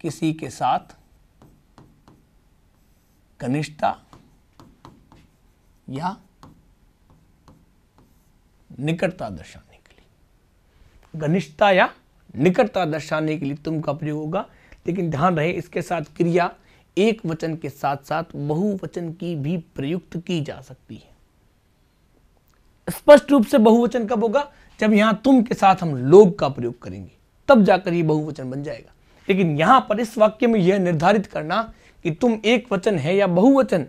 किसी के साथ घनिष्ठता या निकटता दर्शाने के लिए, घनिष्ठता या निकटता दर्शाने के लिए तुम का प्रयोग होगा। लेकिन ध्यान रहे इसके साथ क्रिया एक वचन के साथ साथ बहुवचन की भी प्रयुक्त की जा सकती है। स्पष्ट रूप से बहुवचन कब होगा? जब यहां तुम के साथ हम लोग का प्रयोग करेंगे, तब जाकर ये बहुवचन बन जाएगा। लेकिन यहां पर इस वाक्य में यह निर्धारित करना कि तुम एक वचन है या बहुवचन,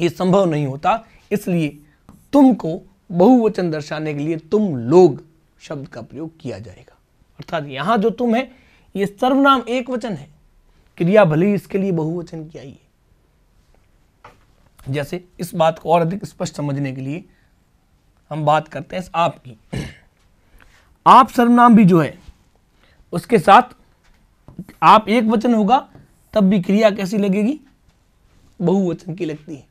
ये संभव नहीं होता, इसलिए तुम को बहुवचन दर्शाने के लिए तुम लोग शब्द का प्रयोग किया जाएगा। अर्थात यहां जो तुम है ये सर्वनाम एक वचन है, क्रिया भले ही इसके लिए बहुवचन की आई है। जैसे इस बात को और अधिक स्पष्ट समझने के लिए हम बात करते हैं इस आप की। आप सर्वनाम भी जो है उसके साथ आप एक वचन होगा, तब भी क्रिया कैसी लगेगी? बहुवचन की लगती है।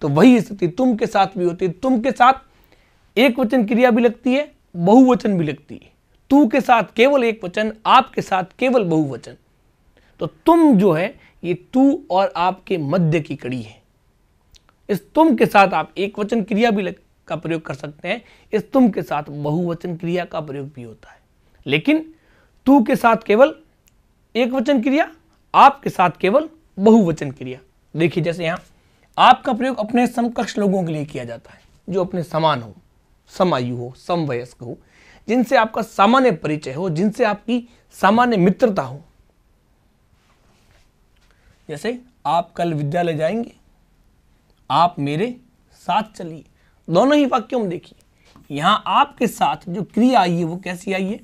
तो वही स्थिति तुम के साथ भी होती है, तुम के साथ एक वचन क्रिया भी लगती है, बहुवचन भी लगती है। तू के साथ केवल एक वचन, आप के साथ केवल बहुवचन। तो तुम जो है ये तू और आपके मध्य की कड़ी है। इस तुम के साथ आप एक वचन क्रिया भी का प्रयोग कर सकते हैं, इस तुम के साथ बहुवचन क्रिया का प्रयोग भी होता है। लेकिन तू के साथ केवल एक वचन क्रिया, आप के साथ केवल बहुवचन क्रिया। देखिए जैसे यहाँ आपका प्रयोग अपने समकक्ष लोगों के लिए किया जाता है, जो अपने समान हो, समायु हो, समवयस्क हो, जिनसे आपका सामान्य परिचय हो, जिनसे आपकी सामान्य मित्रता हो। जैसे आप कल विद्यालय जाएंगे, आप मेरे साथ चलिए, दोनों ही वाक्यों में देखिए, यहां आपके साथ जो क्रिया आई है वो कैसी आई है,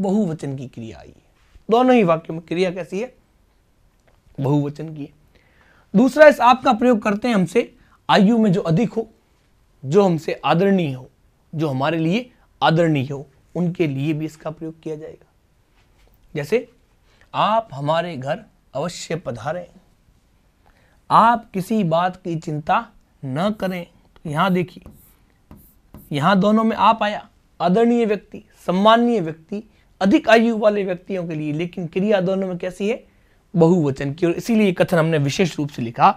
बहुवचन की क्रिया आई है। दोनों ही वाक्यों में क्रिया कैसी है, बहुवचन की है। दूसरा, इस आप का प्रयोग करते हैं हमसे आयु में जो अधिक हो, जो हमसे आदरणीय हो, जो हमारे लिए आदरणीय हो, उनके लिए भी इसका प्रयोग किया जाएगा। जैसे आप हमारे घर अवश्य पधारें, आप किसी बात की चिंता न करें। तो यहाँ देखिए, यहाँ दोनों में आप आया, आदरणीय व्यक्ति, सम्माननीय व्यक्ति, अधिक आयु वाले व्यक्तियों के लिए, लेकिन क्रिया दोनों में कैसी है, बहुवचन की। और इसीलिए कथन हमने विशेष रूप से लिखा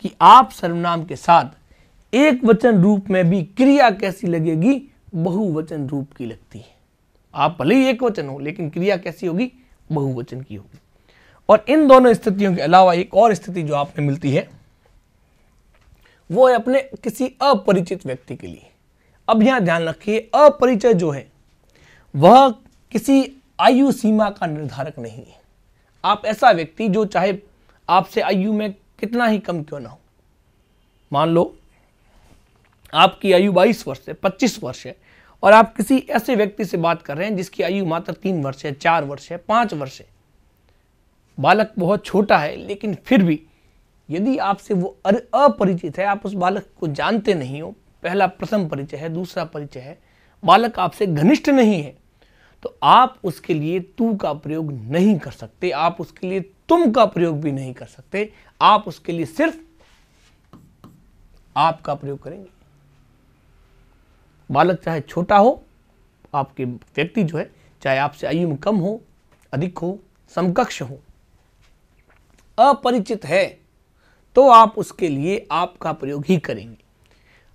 कि आप सर्वनाम के साथ एक वचन रूप में भी क्रिया कैसी लगेगी, बहुवचन रूप की लगती है। आप भले ही एक वचन हो लेकिन क्रिया कैसी होगी, बहुवचन की होगी। और इन दोनों स्थितियों के अलावा एक और स्थिति जो आपने मिलती है वो है अपने किसी अपरिचित व्यक्ति के लिए। अब यहाँ ध्यान रखिए, अपरिचय जो है वह किसी आयु सीमा का निर्धारक नहीं है। आप ऐसा व्यक्ति जो चाहे आपसे आयु में कितना ही कम क्यों ना हो, मान लो आपकी आयु 22 वर्ष है, 25 वर्ष है, और आप किसी ऐसे व्यक्ति से बात कर रहे हैं जिसकी आयु मात्र 3 वर्ष है, 4 वर्ष है, 5 वर्ष है, बालक बहुत छोटा है, लेकिन फिर भी यदि आपसे वो अपरिचित है, आप उस बालक को जानते नहीं हो, पहला प्रथम परिचय है, दूसरा परिचय है, बालक आपसे घनिष्ठ नहीं है, तो आप उसके लिए तू का प्रयोग नहीं कर सकते, आप उसके लिए तुम का प्रयोग भी नहीं कर सकते, आप उसके लिए सिर्फ आप का प्रयोग करेंगे। बालक चाहे छोटा हो, आपके व्यक्ति जो है चाहे आपसे आयु में कम हो, अधिक हो, समकक्ष हो, अपरिचित है, तो आप उसके लिए आपका प्रयोग ही करेंगे।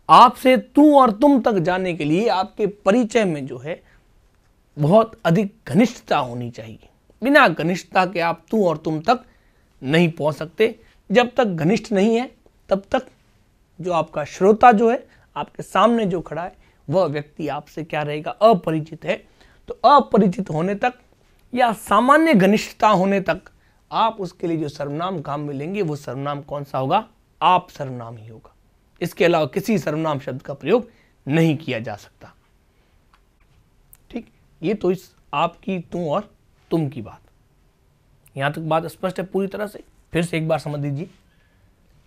आपसे तू और तुम तक जाने के लिए आपके परिचय में जो है बहुत अधिक घनिष्ठता होनी चाहिए। बिना घनिष्ठता के आप तू और तुम तक नहीं पहुंच सकते। जब तक घनिष्ठ नहीं है तब तक जो आपका श्रोता जो है, आपके सामने जो खड़ा है, वह व्यक्ति आपसे क्या रहेगा, अपरिचित है। तो अपरिचित होने तक या सामान्य घनिष्ठता होने तक आप उसके लिए जो सर्वनाम काम मिलेंगे वो सर्वनाम कौन सा होगा, आप सर्वनाम ही होगा। इसके अलावा किसी सर्वनाम शब्द का प्रयोग नहीं किया जा सकता। ठीक, ये तो इस आपकी, तू और तुम की बात। यहाँ तक बात स्पष्ट है पूरी तरह से। फिर से एक बार समझ लीजिए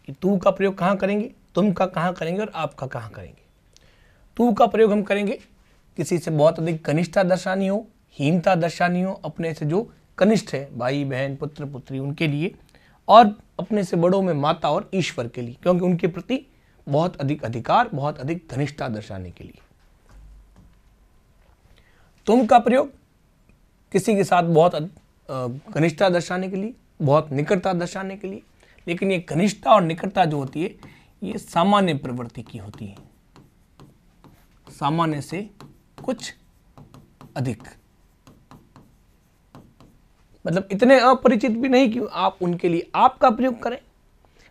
कि तू का प्रयोग कहाँ करेंगे, तुम का कहाँ करेंगे और आप का कहाँ करेंगे। तू का प्रयोग हम करेंगे किसी से बहुत अधिक घनिष्ठता दर्शानी हो, हीनता दर्शानी हो, अपने से जो कनिष्ठ है, भाई बहन, पुत्र पुत्री, उनके लिए, और अपने से बड़ों में माता और ईश्वर के लिए, क्योंकि उनके प्रति बहुत अधिक अधिकार, बहुत अधिक घनिष्ठता दर्शाने के लिए। तुम का प्रयोग किसी के साथ बहुत घनिष्ठता दर्शाने के लिए, बहुत निकटता दर्शाने के लिए। लेकिन ये घनिष्ठता और निकटता जो होती है ये सामान्य प्रवृत्ति की होती है, सामान्य से कुछ अधिक, मतलब इतने अपरिचित भी नहीं कि आप उनके लिए आपका प्रयोग करें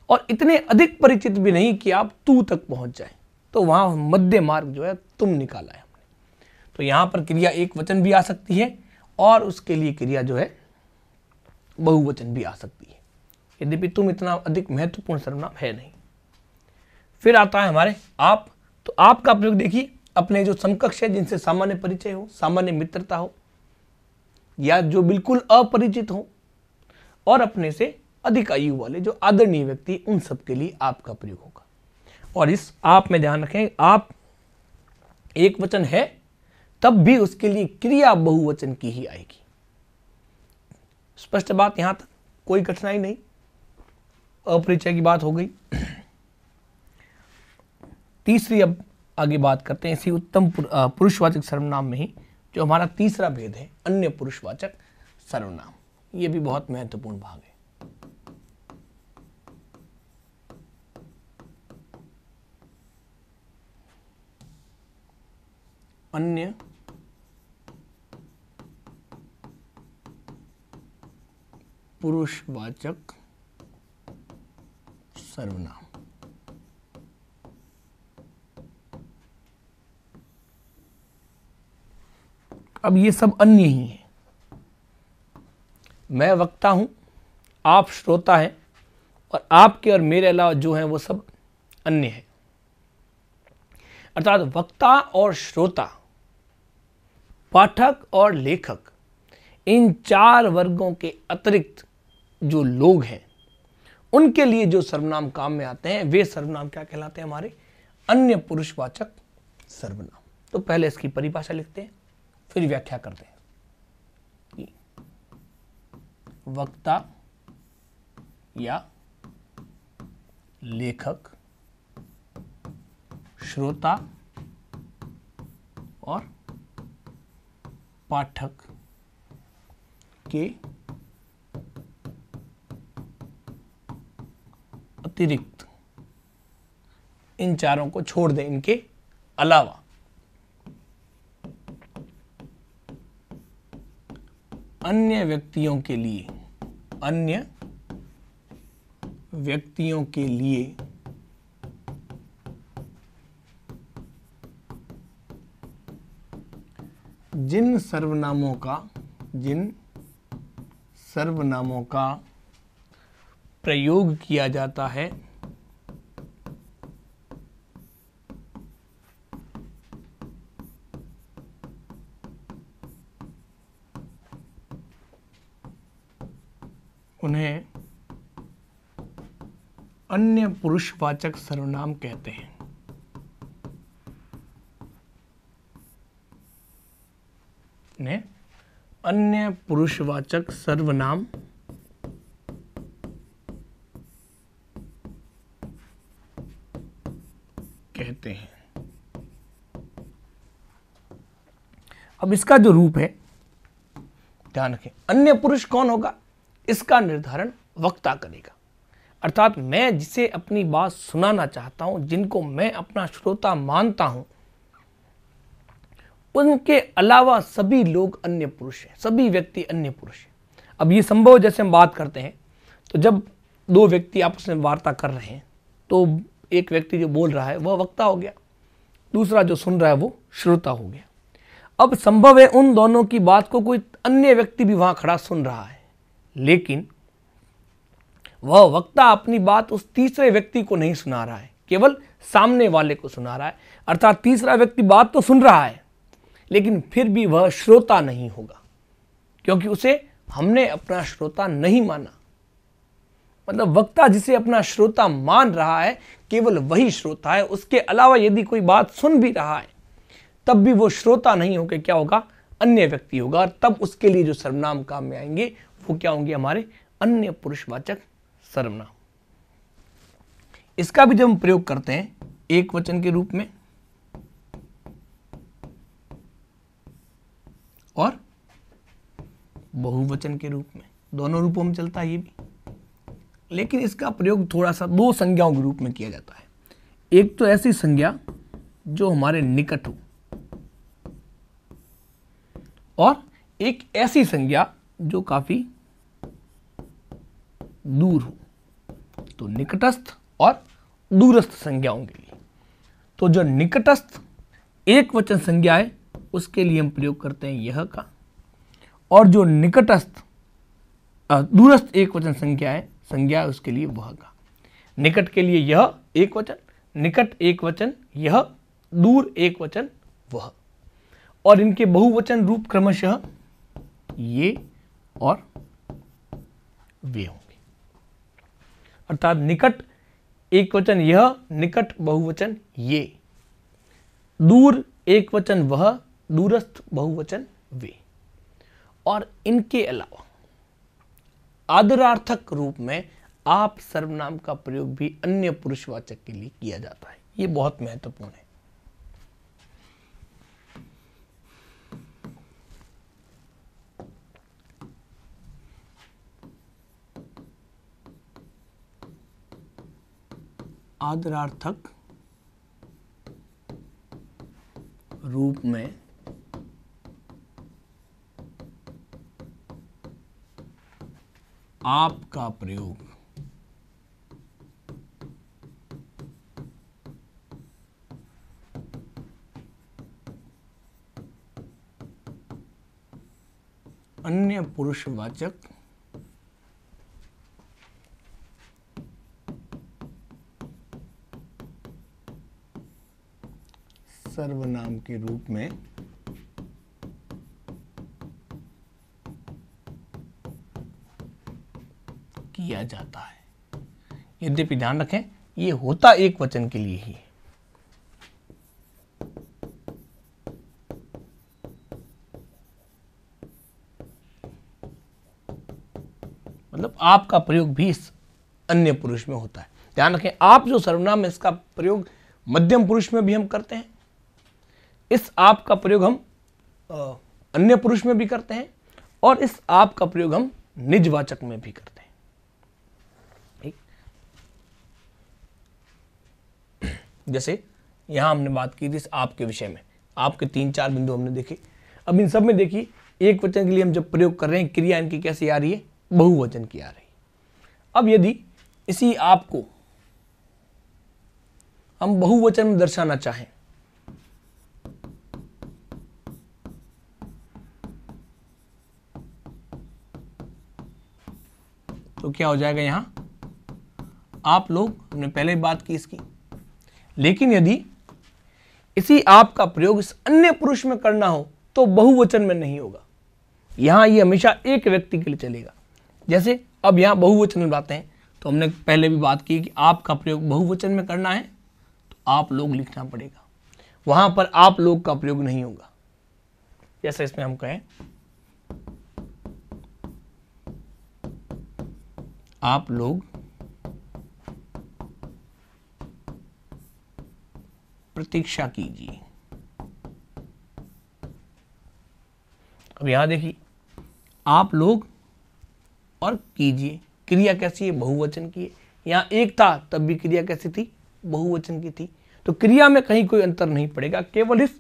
और इतने अधिक परिचित भी नहीं कि आप तू तक पहुंच जाए। तो वहां मध्य मार्ग जो है तुम निकाला है हमने। तो यहां पर क्रिया एक वचन भी आ सकती है और उसके लिए क्रिया जो है बहुवचन भी आ सकती है, यद्यपि तुम इतना अधिक महत्वपूर्ण सर्वनाम है नहीं। फिर आता है हमारे आप। तो आप का प्रयोग देखिए अपने जो समकक्ष है, जिनसे सामान्य परिचय हो, सामान्य मित्रता हो, या जो बिल्कुल अपरिचित हो, और अपने से अधिक आयु वाले जो आदरणीय व्यक्ति, उन सब के लिए आपका प्रयोग होगा। और इस आप में ध्यान रखें, आप एक वचन है तब भी उसके लिए क्रिया बहुवचन की ही आएगी। स्पष्ट बात, यहां तक कोई कठिनाई नहीं। अपरिचय की बात हो गई। तीसरी, अब आगे बात करते हैं इसी उत्तम पुरुषवाचक सर्वनाम में ही जो हमारा तीसरा भेद है, अन्य पुरुषवाचक सर्वनाम। ये भी बहुत महत्वपूर्ण भाग है। अन्य पुरुषवाचक सर्वनाम, अब ये सब अन्य ही है। मैं वक्ता हूं, आप श्रोता हैं, और आपके और मेरे अलावा जो हैं वो सब अन्य है। अर्थात वक्ता और श्रोता, पाठक और लेखक, इन चार वर्गों के अतिरिक्त जो लोग हैं उनके लिए जो सर्वनाम काम में आते हैं वे सर्वनाम क्या कहलाते हैं? हमारे अन्य पुरुषवाचक सर्वनाम। तो पहले इसकी परिभाषा लिखते हैं, फिर व्याख्या करते हैं। वक्ता या लेखक, श्रोता और पाठक के अतिरिक्त, इन चारों को छोड़ दें, इनके अलावा अन्य व्यक्तियों के लिए, अन्य व्यक्तियों के लिए जिन सर्वनामों का प्रयोग किया जाता है उन्हें अन्य पुरुषवाचक सर्वनाम कहते हैं। ने अन्य पुरुषवाचक सर्वनाम कहते हैं। अब इसका जो रूप है ध्यान रखें, अन्य पुरुष कौन होगा इसका निर्धारण वक्ता करेगा, अर्थात मैं जिसे अपनी बात सुनाना चाहता हूं, जिनको मैं अपना श्रोता मानता हूं, उनके अलावा सभी लोग अन्य पुरुष हैं, सभी व्यक्ति अन्य पुरुष हैं। अब ये संभव, जैसे हम बात करते हैं तो जब दो व्यक्ति आपस में वार्ता कर रहे हैं तो एक व्यक्ति जो बोल रहा है वह वक्ता हो गया, दूसरा जो सुन रहा है वो श्रोता हो गया। अब संभव है उन दोनों की बात को कोई अन्य व्यक्ति भी वहाँ खड़ा सुन रहा है, लेकिन वह वक्ता अपनी बात उस तीसरे व्यक्ति को नहीं सुना रहा है, केवल सामने वाले को सुना रहा है। अर्थात तीसरा व्यक्ति बात तो सुन रहा है लेकिन फिर भी वह श्रोता नहीं होगा, क्योंकि उसे हमने अपना श्रोता नहीं माना। मतलब वक्ता जिसे अपना श्रोता मान रहा है केवल वही श्रोता है, उसके अलावा यदि कोई बात सुन भी रहा है तब भी वो श्रोता नहीं होकर क्या होगा? अन्य व्यक्ति होगा। और तब उसके लिए जो सर्वनाम काम में आएंगे वो क्या होंगे? हमारे अन्य पुरुषवाचक सर्वनाम। इसका भी जब हम प्रयोग करते हैं एक वचन के रूप में और बहुवचन के रूप में, दोनों रूपों में चलता है ये भी, लेकिन इसका प्रयोग थोड़ा सा दो संज्ञाओं के रूप में किया जाता है। एक तो ऐसी संज्ञा जो हमारे निकट हो और एक ऐसी संज्ञा जो काफी दूर हो। तो निकटस्थ और दूरस्थ संज्ञाओं के लिए, तो जो निकटस्थ एक वचन संज्ञा है उसके लिए हम प्रयोग करते हैं यह का, और जो निकटस्थ दूरस्थ एक वचन संज्ञा है उसके लिए वह का। निकट के लिए यह एक वचन, निकट एक वचन यह, दूर एक वचन वह। और इनके बहुवचन रूप क्रमशः ये और वे होंगे। अर्थात निकट एक वचन यह, निकट बहुवचन ये, दूर एक वचन वह, दूरस्थ बहुवचन वे। और इनके अलावा आदरार्थक रूप में आप सर्वनाम का प्रयोग भी अन्य पुरुषवाचक के लिए किया जाता है। ये बहुत महत्वपूर्ण है। आदरार्थक रूप में आप का प्रयोग अन्य पुरुषवाचक सर्वनाम के रूप में किया जाता है। यद्यपि ध्यान रखें ये होता एक वचन के लिए ही, मतलब आपका प्रयोग भी अन्य पुरुष में होता है। ध्यान रखें आप जो सर्वनाम है इसका प्रयोग मध्यम पुरुष में भी हम करते हैं, इस आप का प्रयोग हम अन्य पुरुष में भी करते हैं और इस आप का प्रयोग हम निजवाचक में भी करते हैं। जैसे यहाँ हमने बात की थी इस आपके विषय में, आपके 3-4 बिंदु हमने देखे। अब इन सब में देखिए एक वचन के लिए हम जब प्रयोग कर रहे हैं क्रिया इनकी कैसी आ रही है, बहुवचन की आ रही है। अब यदि इसी आप को हम बहुवचन में दर्शाना चाहें तो क्या हो जाएगा, यहाँ आप लोग, हमने पहले बात की इसकी। लेकिन यदि इसी आप का प्रयोग इस अन्य पुरुष में करना हो तो बहुवचन में नहीं होगा, यहाँ ये हमेशा एक व्यक्ति के लिए चलेगा। जैसे अब यहाँ बहुवचन में बातें हैं तो हमने पहले भी बात की कि आप का प्रयोग बहुवचन में करना है तो आप लोग लिखना पड़ेगा, वहाँ पर आप लोग का प्रयोग नहीं होगा। जैसे इसमें हम कहें आप लोग प्रतीक्षा कीजिए। अब यहां देखिए आप लोग और कीजिए, क्रिया कैसी है, बहुवचन की है। यहाँ एक था तब भी क्रिया कैसी थी, बहुवचन की थी। तो क्रिया में कहीं कोई अंतर नहीं पड़ेगा, केवल इस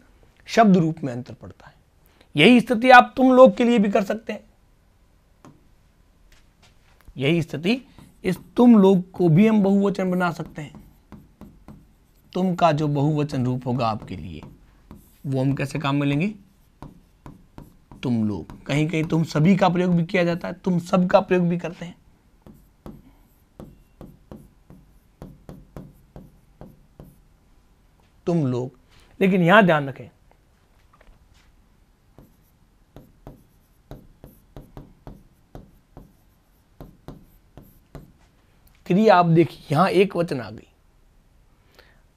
शब्द रूप में अंतर पड़ता है। यही स्थिति आप तुम लोग के लिए भी कर सकते हैं, यही स्थिति इस तुम लोग को भी हम बहुवचन बना सकते हैं। तुम का जो बहुवचन रूप होगा आपके लिए वो हम कैसे काम में लेंगे, तुम लोग। कहीं कहीं तुम सभी का प्रयोग भी किया जाता है, तुम सब का प्रयोग भी करते हैं। तुम लोग, लेकिन यहां ध्यान रखें क्रिया आप देखिए यहां एक वचन आ गई,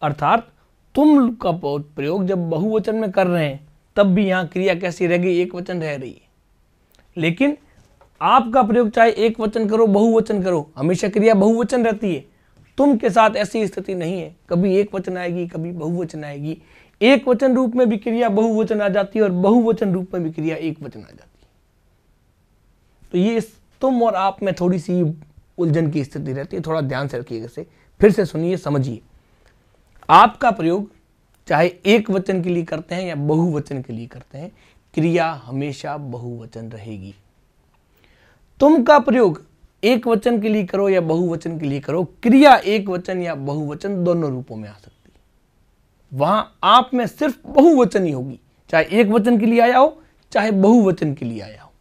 अर्थात तुम का प्रयोग जब बहुवचन में कर रहे हैं तब भी यहाँ क्रिया कैसी रह गई, एक वचन रह रही है। लेकिन आपका प्रयोग चाहे एक वचन करो बहुवचन करो हमेशा क्रिया बहुवचन रहती है। तुम के साथ ऐसी स्थिति नहीं है, कभी एक वचन आएगी कभी बहुवचन आएगी। एक वचन रूप में भी क्रिया बहुवचन आ जाती है और बहुवचन रूप में भी क्रिया एक वचन आ जाती है। तो ये तुम और आप में थोड़ी सी उलझन की स्थिति रहती है, थोड़ा ध्यान से रखिएगा, इसे फिर से सुनिए समझिए। आपका प्रयोग चाहे एक वचन के लिए करते हैं या बहुवचन के लिए करते हैं, क्रिया हमेशा बहुवचन रहेगी। तुम का प्रयोग एक वचन के लिए करो या बहुवचन के लिए करो, क्रिया एक वचन या बहुवचन दोनों रूपों में आ सकती है। वहां आप में सिर्फ बहुवचन ही होगी, चाहे एक वचन के लिए आया हो चाहे बहुवचन के लिए आया हो।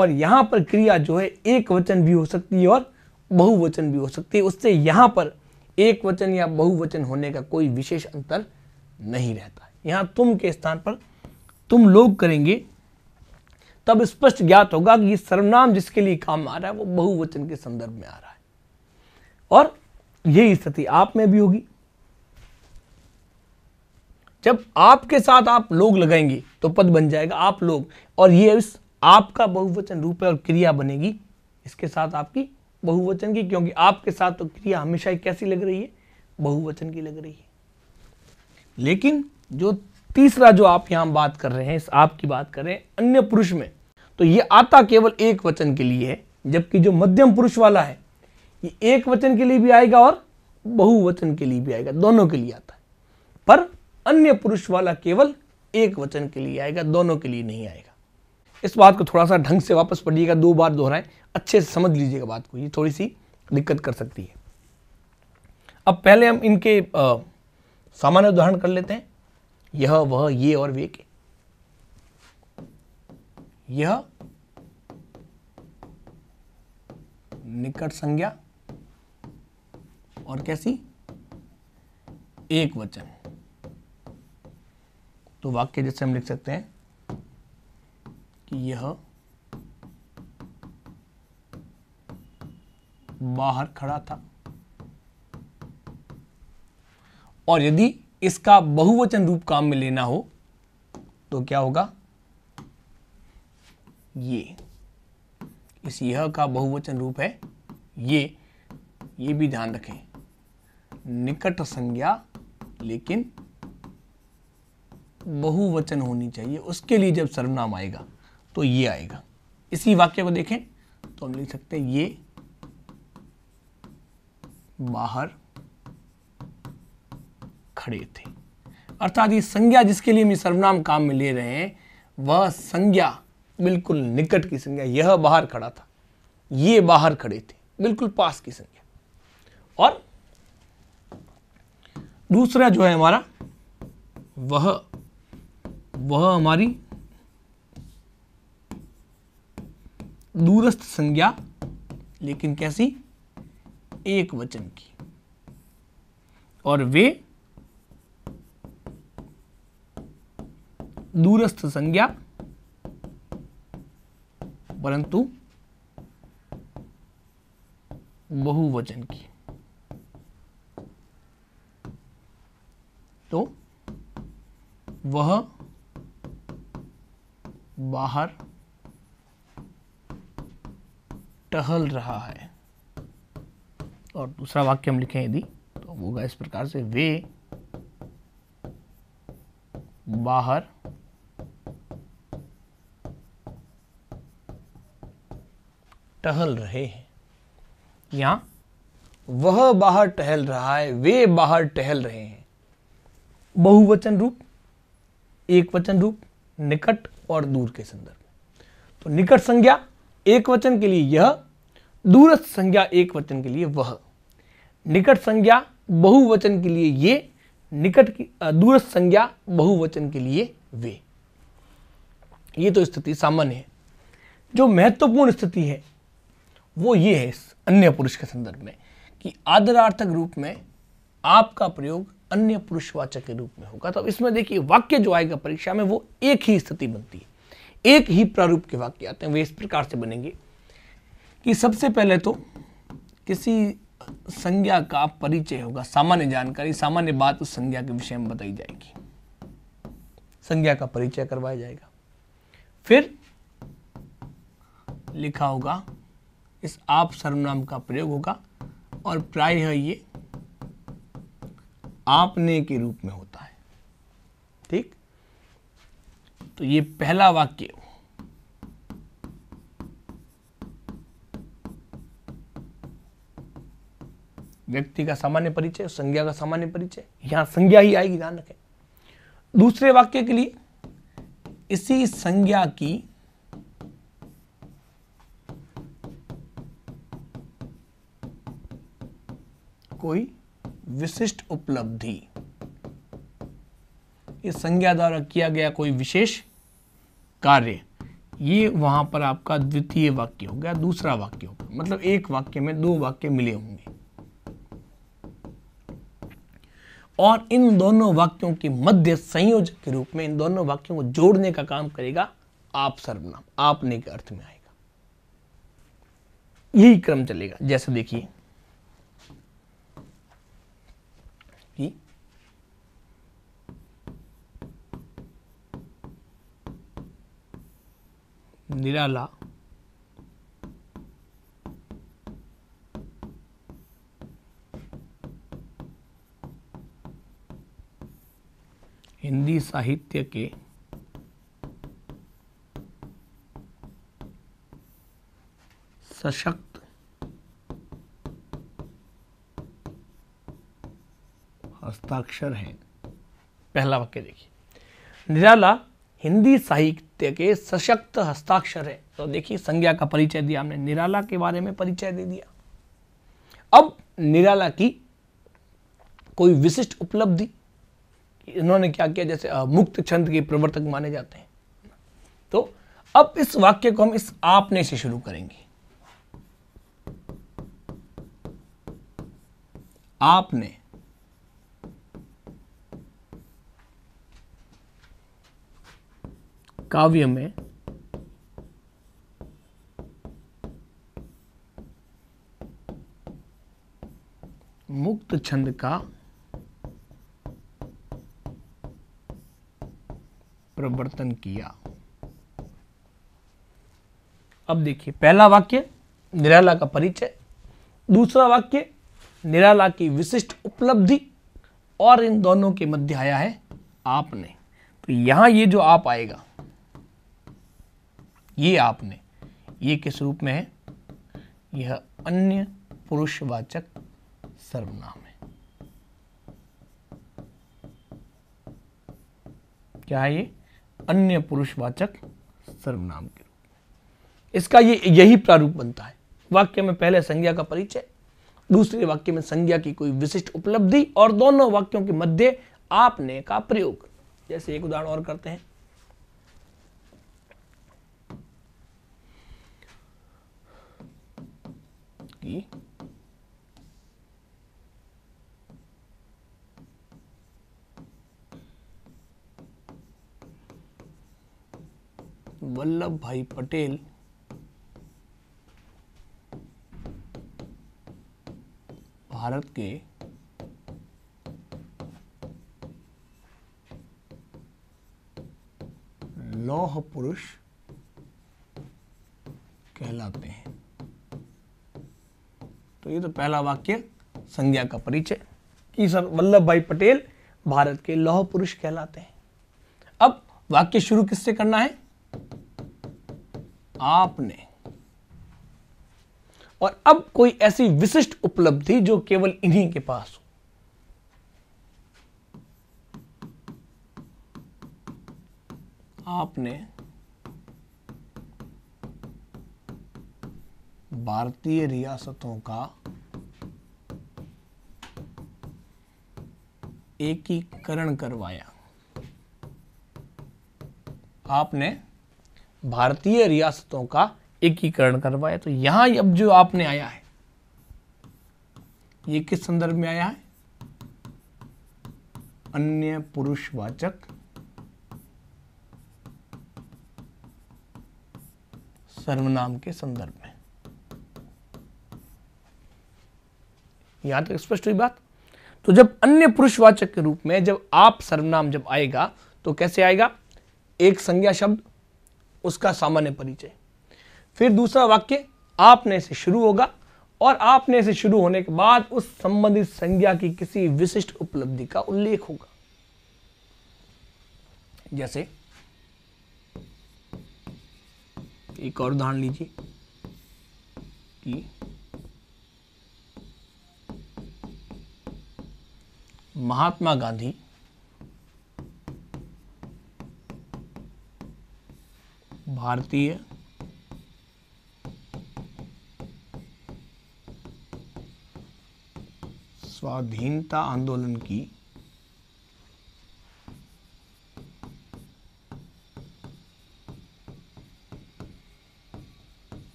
और यहां पर क्रिया जो है एक वचन भी हो सकती है और बहुवचन भी हो सकती है, उससे यहां पर एक वचन या बहुवचन होने का कोई विशेष अंतर नहीं रहता। यहाँ तुम के स्थान पर तुम लोग करेंगे तब स्पष्ट ज्ञात होगा कि ये सर्वनाम जिसके लिए काम आ रहा है वो बहुवचन के संदर्भ में आ रहा है। और यही स्थिति आप में भी होगी, जब आपके साथ आप लोग लगाएंगे तो पद बन जाएगा आप लोग, और ये इस आपका बहुवचन रूप है और क्रिया बनेगी इसके साथ आपकी बहुवचन की, क्योंकि आपके साथ तो क्रिया हमेशा ही कैसी लग रही है, बहुवचन की लग रही है। लेकिन जो तीसरा जो आप यहाँ बात कर रहे हैं, इस आप की बात कर रहे हैं अन्य पुरुष में, तो ये आता केवल एक वचन के लिए है, जबकि जो मध्यम पुरुष वाला है ये एक वचन के लिए भी आएगा और बहुवचन के लिए भी आएगा, दोनों के लिए आता है। पर अन्य पुरुष वाला केवल एक वचन के लिए आएगा, दोनों के लिए नहीं आएगा। इस बात को थोड़ा सा ढंग से वापस पढ़िएगा, 2 बार दोहराएं, अच्छे से समझ लीजिएगा बात को, ये थोड़ी सी दिक्कत कर सकती है। अब पहले हम इनके सामान्य उदाहरण कर लेते हैं, यह वह ये और वे के। यह निकट संज्ञा और कैसी, एक वचन। तो वाक्य जिससे हम लिख सकते हैं कि यह बाहर खड़ा था। और यदि इसका बहुवचन रूप काम में लेना हो तो क्या होगा, ये, इस यह का बहुवचन रूप है ये भी ध्यान रखें, निकट संज्ञा लेकिन बहुवचन होनी चाहिए, उसके लिए जब सर्वनाम आएगा तो ये आएगा। इसी वाक्य को देखें तो हम लिख सकते हैं ये बाहर खड़े थे। अर्थात ये संज्ञा जिसके लिए हम सर्वनाम काम में ले रहे हैं वह संज्ञा बिल्कुल निकट की संज्ञा, यह बाहर खड़ा था, ये बाहर खड़े थे, बिल्कुल पास की संज्ञा। और दूसरा जो है हमारा वह हमारी दूरस्थ संज्ञा लेकिन कैसी, एक वचन की। और वे दूरस्थ संज्ञा परंतु बहुवचन की। तो वह बाहर टहल रहा है। और दूसरा वाक्य हम लिखें यदि तो होगा इस प्रकार से, वे बाहर टहल रहे हैं। यहाँ वह बाहर टहल रहा है, वे बाहर टहल रहे हैं, बहुवचन रूप, एक वचन रूप, निकट और दूर के संदर्भ में। तो निकट संज्ञा एक वचन के लिए यह, दूरस्थ संज्ञा एक वचन के लिए वह, निकट संज्ञा बहुवचन के लिए ये, दूरस्थ संज्ञा बहुवचन के लिए वे। ये तो स्थिति सामान्य है। जो महत्वपूर्ण स्थिति है वो ये है अन्य पुरुष के संदर्भ में कि आदरार्थक रूप में आपका प्रयोग अन्य पुरुषवाचक के रूप में होगा। तो इसमें देखिए वाक्य जो आएगा परीक्षा में वो एक ही स्थिति बनती है, एक ही प्रारूप के वाक्य आते हैं। वे इस प्रकार से बनेंगे कि सबसे पहले तो किसी संज्ञा का परिचय होगा, सामान्य जानकारी, सामान्य बात उस संज्ञा के विषय में बताई जाएगी, संज्ञा का परिचय करवाया जाएगा। फिर लिखा होगा इस आप सर्वनाम का प्रयोग होगा और प्रायः ये आपने के रूप में होता है। ठीक, तो ये पहला वाक्य व्यक्ति का सामान्य परिचय, संज्ञा का सामान्य परिचय, यहां संज्ञा ही आएगी ध्यान रखें। दूसरे वाक्य के लिए इसी संज्ञा की कोई विशिष्ट उपलब्धि, इस संज्ञा द्वारा किया गया कोई विशेष कार्य, ये वहां पर आपका द्वितीय वाक्य हो गया, दूसरा वाक्य हो गया। मतलब एक वाक्य में दो वाक्य मिले होंगे और इन दोनों वाक्यों के मध्य संयोजक के रूप में इन दोनों वाक्यों को जोड़ने का काम करेगा आप सर्वनाम, आपने के अर्थ में आएगा। यही क्रम चलेगा। जैसे देखिए कि निराला हिंदी साहित्य के सशक्त हस्ताक्षर हैं। पहला वाक्य देखिए, निराला हिंदी साहित्य के सशक्त हस्ताक्षर है। तो देखिए संज्ञा का परिचय दिया हमने, निराला के बारे में परिचय दे दिया। अब निराला की कोई विशिष्ट उपलब्धि, इन्होंने क्या किया, जैसे मुक्त छंद के प्रवर्तक माने जाते हैं। तो अब इस वाक्य को हम इस आपने से शुरू करेंगे, आपने काव्य में मुक्त छंद का प्रवर्तन किया। अब देखिए, पहला वाक्य निराला का परिचय, दूसरा वाक्य निराला की विशिष्ट उपलब्धि, और इन दोनों के मध्य आया है आपने। तो यहां ये जो आप आएगा, ये आपने, ये किस रूप में है? यह अन्य पुरुषवाचक सर्वनाम है। क्या है ये? अन्य पुरुषवाचक सर्वनाम के रूप में इसका ये यही प्रारूप बनता है। वाक्य में पहले संज्ञा का परिचय, दूसरे वाक्य में संज्ञा की कोई विशिष्ट उपलब्धि, और दोनों वाक्यों के मध्य आपने का प्रयोग। जैसे एक उदाहरण और करते हैं, कि वल्लभ भाई पटेल भारत के लौह पुरुष कहलाते हैं। तो ये तो पहला वाक्य संज्ञा का परिचय कि सर वल्लभ भाई पटेल भारत के लौह पुरुष कहलाते हैं। अब वाक्य शुरू किससे करना है? आपने। और अब कोई ऐसी विशिष्ट उपलब्धि जो केवल इन्हीं के पास हो। आपने भारतीय रियासतों का एकीकरण करवाया। आपने भारतीय रियासतों का एकीकरण करवाया। तो यहां अब जो आपने आया है, ये किस संदर्भ में आया है? अन्य पुरुषवाचक सर्वनाम के संदर्भ में। यहां तक स्पष्ट हुई बात? तो जब अन्य पुरुषवाचक के रूप में जब आप सर्वनाम जब आएगा तो कैसे आएगा? एक संज्ञा शब्द, उसका सामान्य परिचय, फिर दूसरा वाक्य आपने से शुरू होगा, और आपने से शुरू होने के बाद उस संबंधित संज्ञा की किसी विशिष्ट उपलब्धि का उल्लेख होगा। जैसे एक और उदाहरण लीजिए कि महात्मा गांधी भारतीय स्वाधीनता आंदोलन की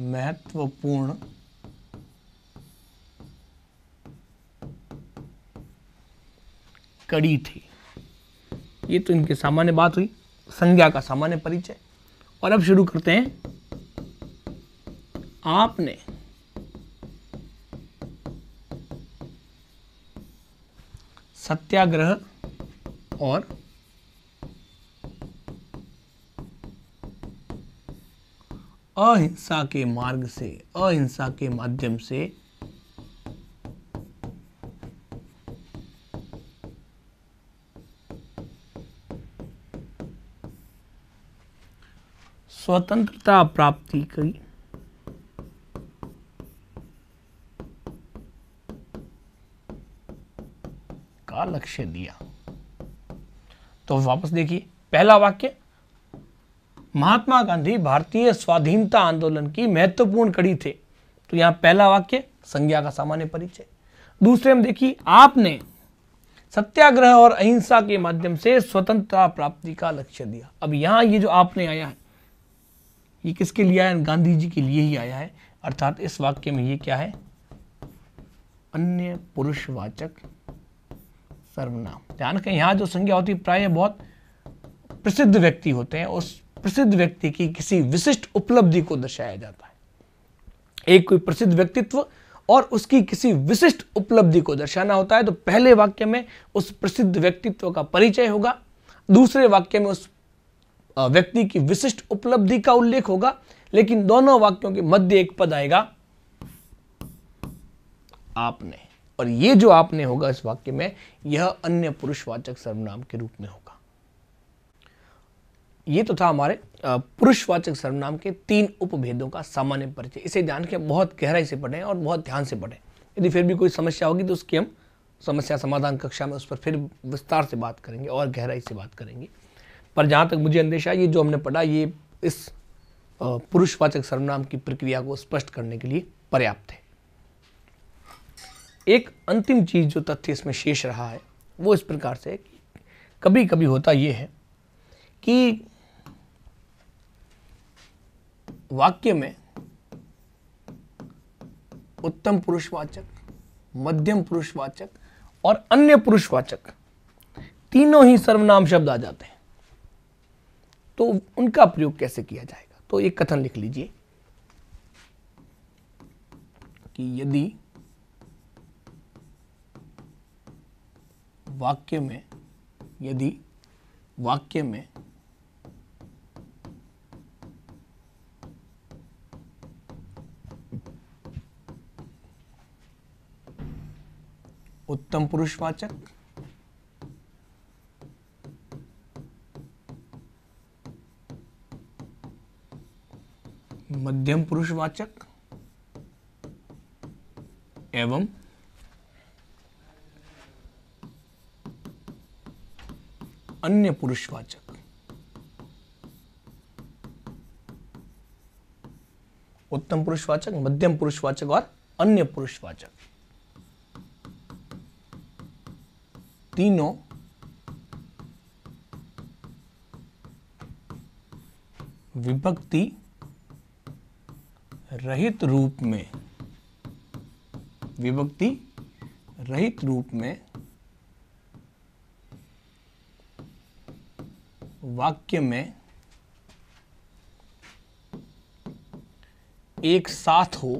महत्वपूर्ण कड़ी थी। ये तो इनकी सामान्य बात हुई, संज्ञा का सामान्य परिचय। और अब शुरू करते हैं, आपने सत्याग्रह और अहिंसा के मार्ग से, अहिंसा के माध्यम से स्वतंत्रता प्राप्ति की का लक्ष्य दिया। तो वापस देखिए, पहला वाक्य महात्मा गांधी भारतीय स्वाधीनता आंदोलन की महत्वपूर्ण कड़ी थे। तो यहां पहला वाक्य संज्ञा का सामान्य परिचय, दूसरे में देखिए आपने सत्याग्रह और अहिंसा के माध्यम से स्वतंत्रता प्राप्ति का लक्ष्य दिया। अब यहां ये जो आपने आया है, ये किसके लिए आया? गांधी जी के लिए ही आया है। अर्थात इस वाक्य में ये क्या है? अन्य पुरुषवाचक सर्वनाम। ध्यान रखें, यहाँ जो संज्ञा होती है प्रायः बहुत प्रसिद्ध व्यक्ति होते हैं, उस प्रसिद्ध व्यक्ति की किसी विशिष्ट उपलब्धि को दर्शाया जाता है। एक कोई प्रसिद्ध व्यक्तित्व और उसकी किसी विशिष्ट उपलब्धि को दर्शाना होता है। तो पहले वाक्य में उस प्रसिद्ध व्यक्तित्व का परिचय होगा, दूसरे वाक्य में उस व्यक्ति की विशिष्ट उपलब्धि का उल्लेख होगा, लेकिन दोनों वाक्यों के मध्य एक पद आएगा आपने, और ये जो आपने होगा इस वाक्य में, यह अन्य पुरुषवाचक सर्वनाम के रूप में होगा। ये तो था हमारे पुरुषवाचक सर्वनाम के 3 उपभेदों का सामान्य परिचय। इसे जान के बहुत गहराई से पढ़ें और बहुत ध्यान से पढ़ें। यदि फिर भी कोई समस्या होगी तो उसकी हम समस्या समाधान कक्षा में उस पर फिर विस्तार से बात करेंगे और गहराई से बात करेंगे। पर जहाँ तक मुझे अंदेशा, ये जो हमने पढ़ा ये इस पुरुषवाचक सर्वनाम की प्रक्रिया को स्पष्ट करने के लिए पर्याप्त है। एक अंतिम चीज़ जो तथ्य इसमें शेष रहा है वो इस प्रकार से कि कभी कभी होता ये है कि वाक्य में उत्तम पुरुषवाचक, मध्यम पुरुषवाचक और अन्य पुरुषवाचक तीनों ही सर्वनाम शब्द आ जाते हैं, तो उनका प्रयोग कैसे किया जाएगा। तो एक कथन लिख लीजिए कि यदि वाक्य में उत्तम पुरुषवाचक, मध्यम पुरुषवाचक एवं अन्य पुरुषवाचक, उत्तम पुरुषवाचक, मध्यम पुरुषवाचक और अन्य पुरुषवाचक तीनों विभक्ति रहित रूप में वाक्य में एक साथ हो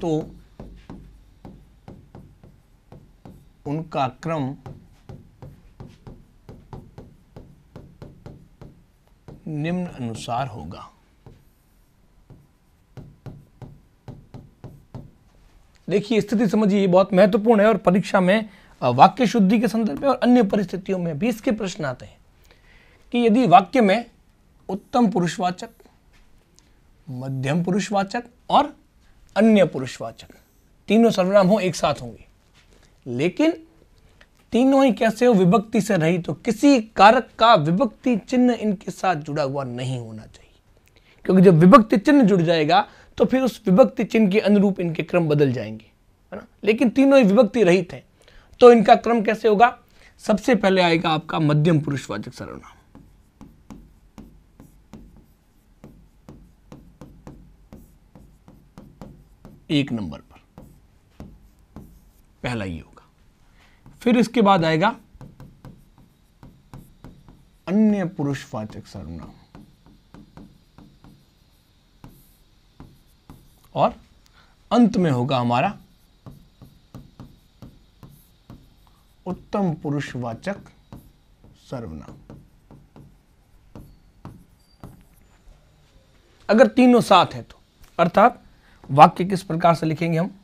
तो उनका क्रम निम्न अनुसार होगा। देखिए स्थिति समझिए, ये बहुत महत्वपूर्ण है और परीक्षा में वाक्य शुद्धि के संदर्भ में और अन्य परिस्थितियों में भी इसके प्रश्न आते हैं कि यदि वाक्य में उत्तम पुरुषवाचक, मध्यम पुरुषवाचक और अन्य पुरुषवाचक तीनों सर्वनाम हो, एक साथ होंगे, लेकिन तीनों ही कैसे हो, विभक्ति से रही, तो किसी कारक का विभक्ति चिन्ह इनके साथ जुड़ा हुआ नहीं होना चाहिए, क्योंकि जब विभक्ति चिन्ह जुड़ जाएगा तो फिर उस विभक्ति चिन्ह के अनुरूप इनके क्रम बदल जाएंगे, है ना। लेकिन तीनों ही विभक्ति रहित हैं, तो इनका क्रम कैसे होगा। सबसे पहले आएगा आपका मध्यम पुरुषवाचक सर्वनाम, एक नंबर पर पहला ये होगा। फिर इसके बाद आएगा अन्य पुरुषवाचक सर्वनाम और अंत में होगा हमारा उत्तम पुरुषवाचक सर्वनाम। अगर तीनों साथ हैं तो अर्थात वाक्य किस प्रकार से लिखेंगे हम,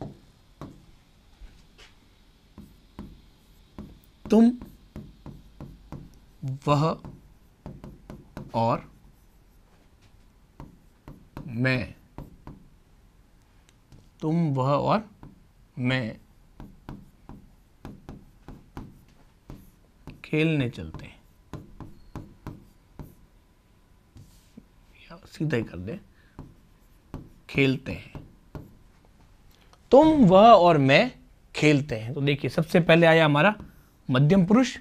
तुम, वह और मैं, तुम, वह और मैं खेलने चलते हैं, या सीधा ही कर दे, खेलते हैं, तुम, वह और मैं खेलते हैं। तो देखिए सबसे पहले आया हमारा मध्यम पुरुष,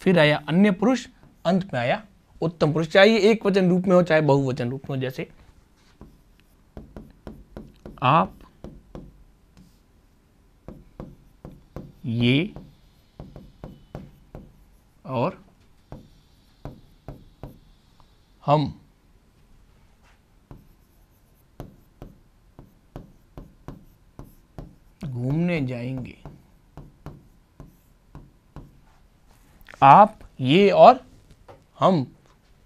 फिर आया अन्य पुरुष, अंत में आया उत्तम पुरुष, चाहे एक वचन रूप में हो चाहे बहुवचन रूप में हो, जैसे आप, ये, और हम घूमने जाएंगे। आप, ये और हम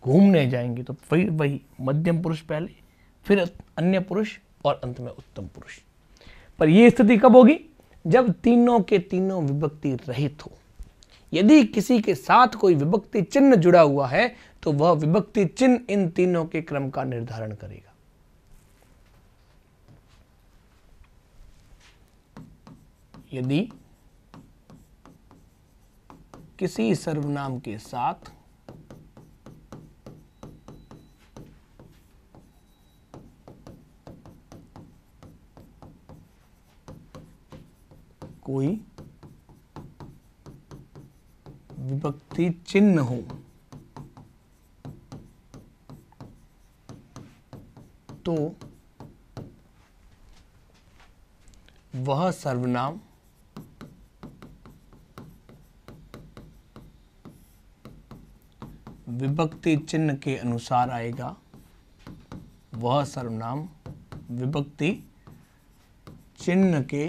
घूमने जाएंगे, तो फिर वही मध्यम पुरुष पहले, फिर अन्य पुरुष और अंत में उत्तम पुरुष। पर यह स्थिति कब होगी? जब तीनों के तीनों विभक्ति रहित हो। यदि किसी के साथ कोई विभक्ति चिन्ह जुड़ा हुआ है तो वह विभक्ति चिन्ह इन तीनों के क्रम का निर्धारण करेगा। यदि किसी सर्वनाम के साथ कोई विभक्ति चिन्ह हो तो वह सर्वनाम विभक्ति चिन्ह के अनुसार आएगा। वह सर्वनाम विभक्ति चिन्ह के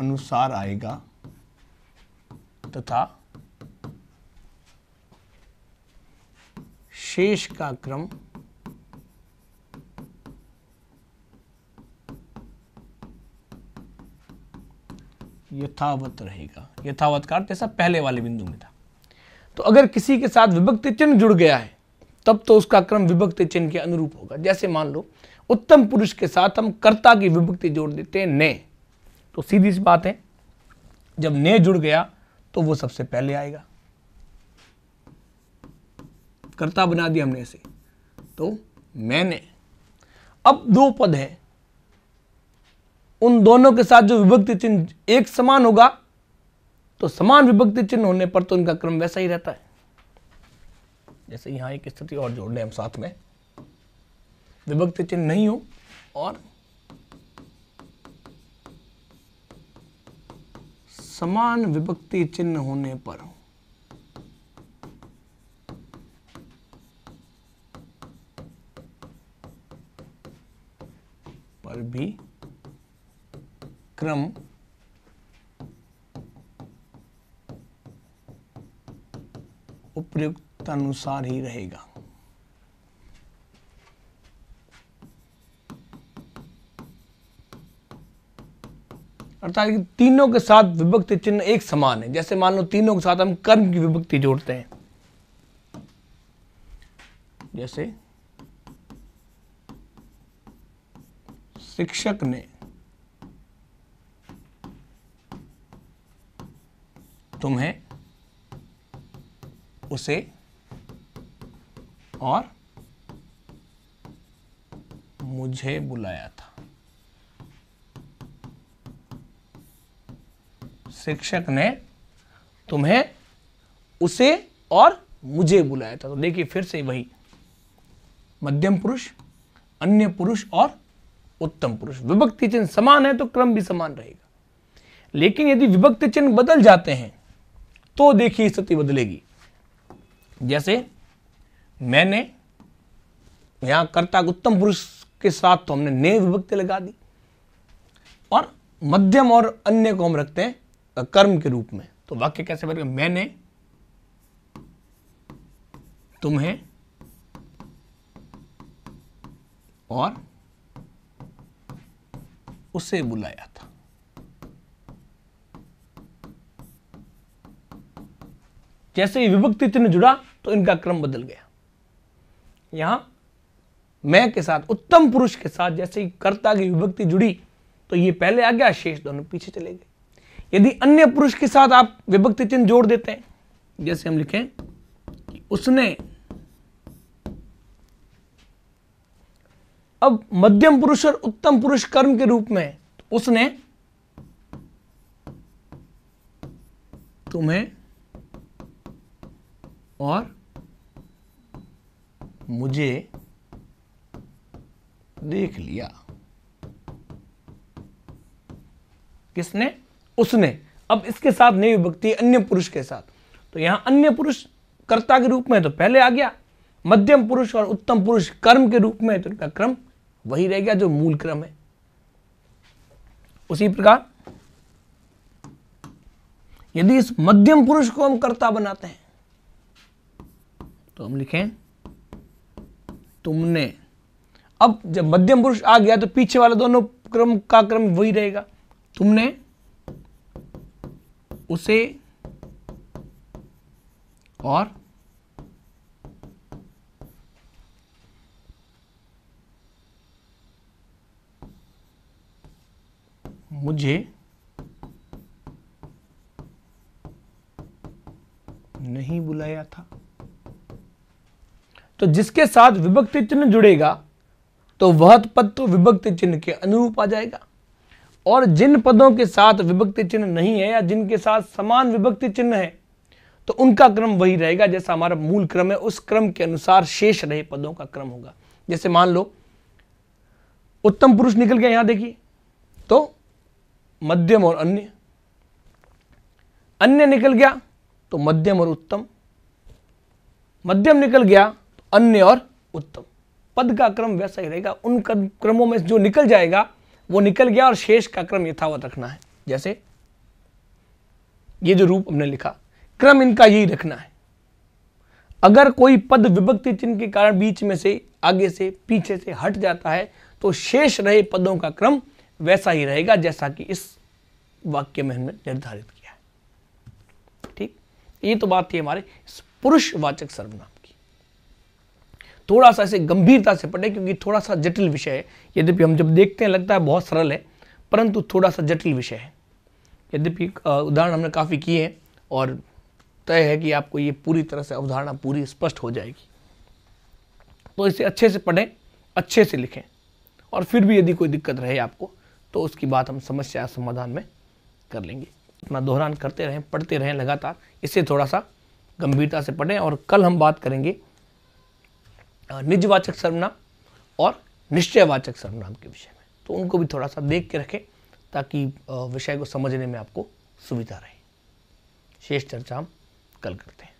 अनुसार आएगा तथा शेष का क्रम यथावत रहेगा। यथावत का अर्थ जैसा पहले वाले बिंदु में था। तो अगर किसी के साथ विभक्ति चिन्ह जुड़ गया है तब तो उसका क्रम विभक्ति चिन्ह के अनुरूप होगा। जैसे मान लो उत्तम पुरुष के साथ हम कर्ता की विभक्ति जोड़ देते हैं ने, तो सीधी सी बात है जब ने जुड़ गया तो वो सबसे पहले आएगा। कर्ता बना दिया हमने इसे, तो मैंने। अब दो पद हैं, उन दोनों के साथ जो विभक्ति चिन्ह एक समान होगा तो समान विभक्ति चिन्ह होने पर तो उनका क्रम वैसा ही रहता है। जैसे यहां एक स्थिति और जोड़ लें हम साथ में, विभक्ति चिन्ह नहीं हो और समान विभक्ति चिन्ह होने पर भी क्रम उपयुक्त अनुसार ही रहेगा। अर्थात तीनों के साथ विभक्ति चिन्ह एक समान है। जैसे मान लो तीनों के साथ हम कर्म की विभक्ति जोड़ते हैं, जैसे शिक्षक ने तुम्हें, उसे और मुझे बुलाया था। शिक्षक ने तुम्हें, उसे और मुझे बुलाया था। तो देखिए फिर से वही मध्यम पुरुष, अन्य पुरुष और उत्तम पुरुष। विभक्ति चिन्ह समान है तो क्रम भी समान रहेगा। लेकिन यदि विभक्ति चिन्ह बदल जाते हैं तो देखिए स्थिति बदलेगी। जैसे मैंने, यहां कर्ता उत्तम पुरुष के साथ तो हमने ने विभक्ति लगा दी और मध्यम और अन्य को हम रखते हैं कर्म के रूप में। तो वाक्य कैसे बनेगा? मैंने तुम्हें और उसे बुलाया था। जैसे ही विभक्ति चिन्ह जुड़ा तो इनका क्रम बदल गया। यहां मैं के साथ, उत्तम पुरुष के साथ जैसे ही कर्ता की विभक्ति जुड़ी तो ये पहले आ गया, शेष दोनों पीछे चले गए। यदि अन्य पुरुष के साथ आप विभक्ति चिन्ह जोड़ देते हैं, जैसे हम लिखें कि उसने। अब मध्यम पुरुष और उत्तम पुरुष कर्म के रूप में, तो उसने तुम्हें और मुझे देख लिया। किसने? उसने, अब इसके साथ नहीं विभक्ति अन्य पुरुष के साथ, तो यहाँ अन्य पुरुष कर्ता के रूप में तो पहले आ गया, मध्यम पुरुष और उत्तम पुरुष कर्म के रूप में, तो उनका क्रम वही रह गया जो मूल क्रम है। उसी प्रकार यदि इस मध्यम पुरुष को हम कर्ता बनाते हैं तो हम लिखें तुमने, अब जब मध्यम पुरुष आ गया तो पीछे वाले दोनों क्रम का क्रम वही रहेगा, तुमने उसे और मुझे नहीं बुलाया था। तो जिसके साथ विभक्ति चिन्ह जुड़ेगा तो वह पद तो विभक्ति चिन्ह के अनुरूप आ जाएगा, और जिन पदों के साथ विभक्ति चिन्ह नहीं है या जिनके साथ समान विभक्ति चिन्ह है तो उनका क्रम वही रहेगा जैसा हमारा मूल क्रम है, उस क्रम के अनुसार शेष रहे पदों का क्रम होगा। जैसे मान लो उत्तम पुरुष निकल गया, यहां देखिए तो मध्यम और अन्य, अन्य निकल गया तो मध्यम और उत्तम, मध्यम निकल गया तो अन्य और उत्तम। पद का क्रम वैसा ही रहेगा, उन क्रमों में जो निकल जाएगा वो निकल गया और शेष का क्रम यथावत रखना है। जैसे ये जो रूप हमने लिखा, क्रम इनका यही रखना है। अगर कोई पद विभक्ति चिन्ह के कारण बीच में से, आगे से, पीछे से हट जाता है तो शेष रहे पदों का क्रम वैसा ही रहेगा जैसा कि इस वाक्य में हमने निर्धारित किया है। ठीक, ये तो बात थी हमारे पुरुषवाचक सर्वनाम की। थोड़ा सा इसे गंभीरता से पढ़ें क्योंकि थोड़ा सा जटिल विषय है। यद्यपि हम जब देखते हैं लगता है बहुत सरल है, परंतु थोड़ा सा जटिल विषय है। यद्यपि उदाहरण हमने काफ़ी किए हैं और तय है कि आपको ये पूरी तरह से अवधारणा पूरी स्पष्ट हो जाएगी। तो इसे अच्छे से पढ़ें, अच्छे से लिखें, और फिर भी यदि कोई दिक्कत रहे आपको तो उसकी बात हम समस्या समाधान में कर लेंगे। अपना दोहरान करते रहें, पढ़ते रहें लगातार, इसे थोड़ा सा गंभीरता से पढ़ें। और कल हम बात करेंगे निजवाचक सर्वनाम और निश्चयवाचक सर्वनाम के विषय में, तो उनको भी थोड़ा सा देख के रखें ताकि विषय को समझने में आपको सुविधा रहे। शेष चर्चा हम कल करते हैं।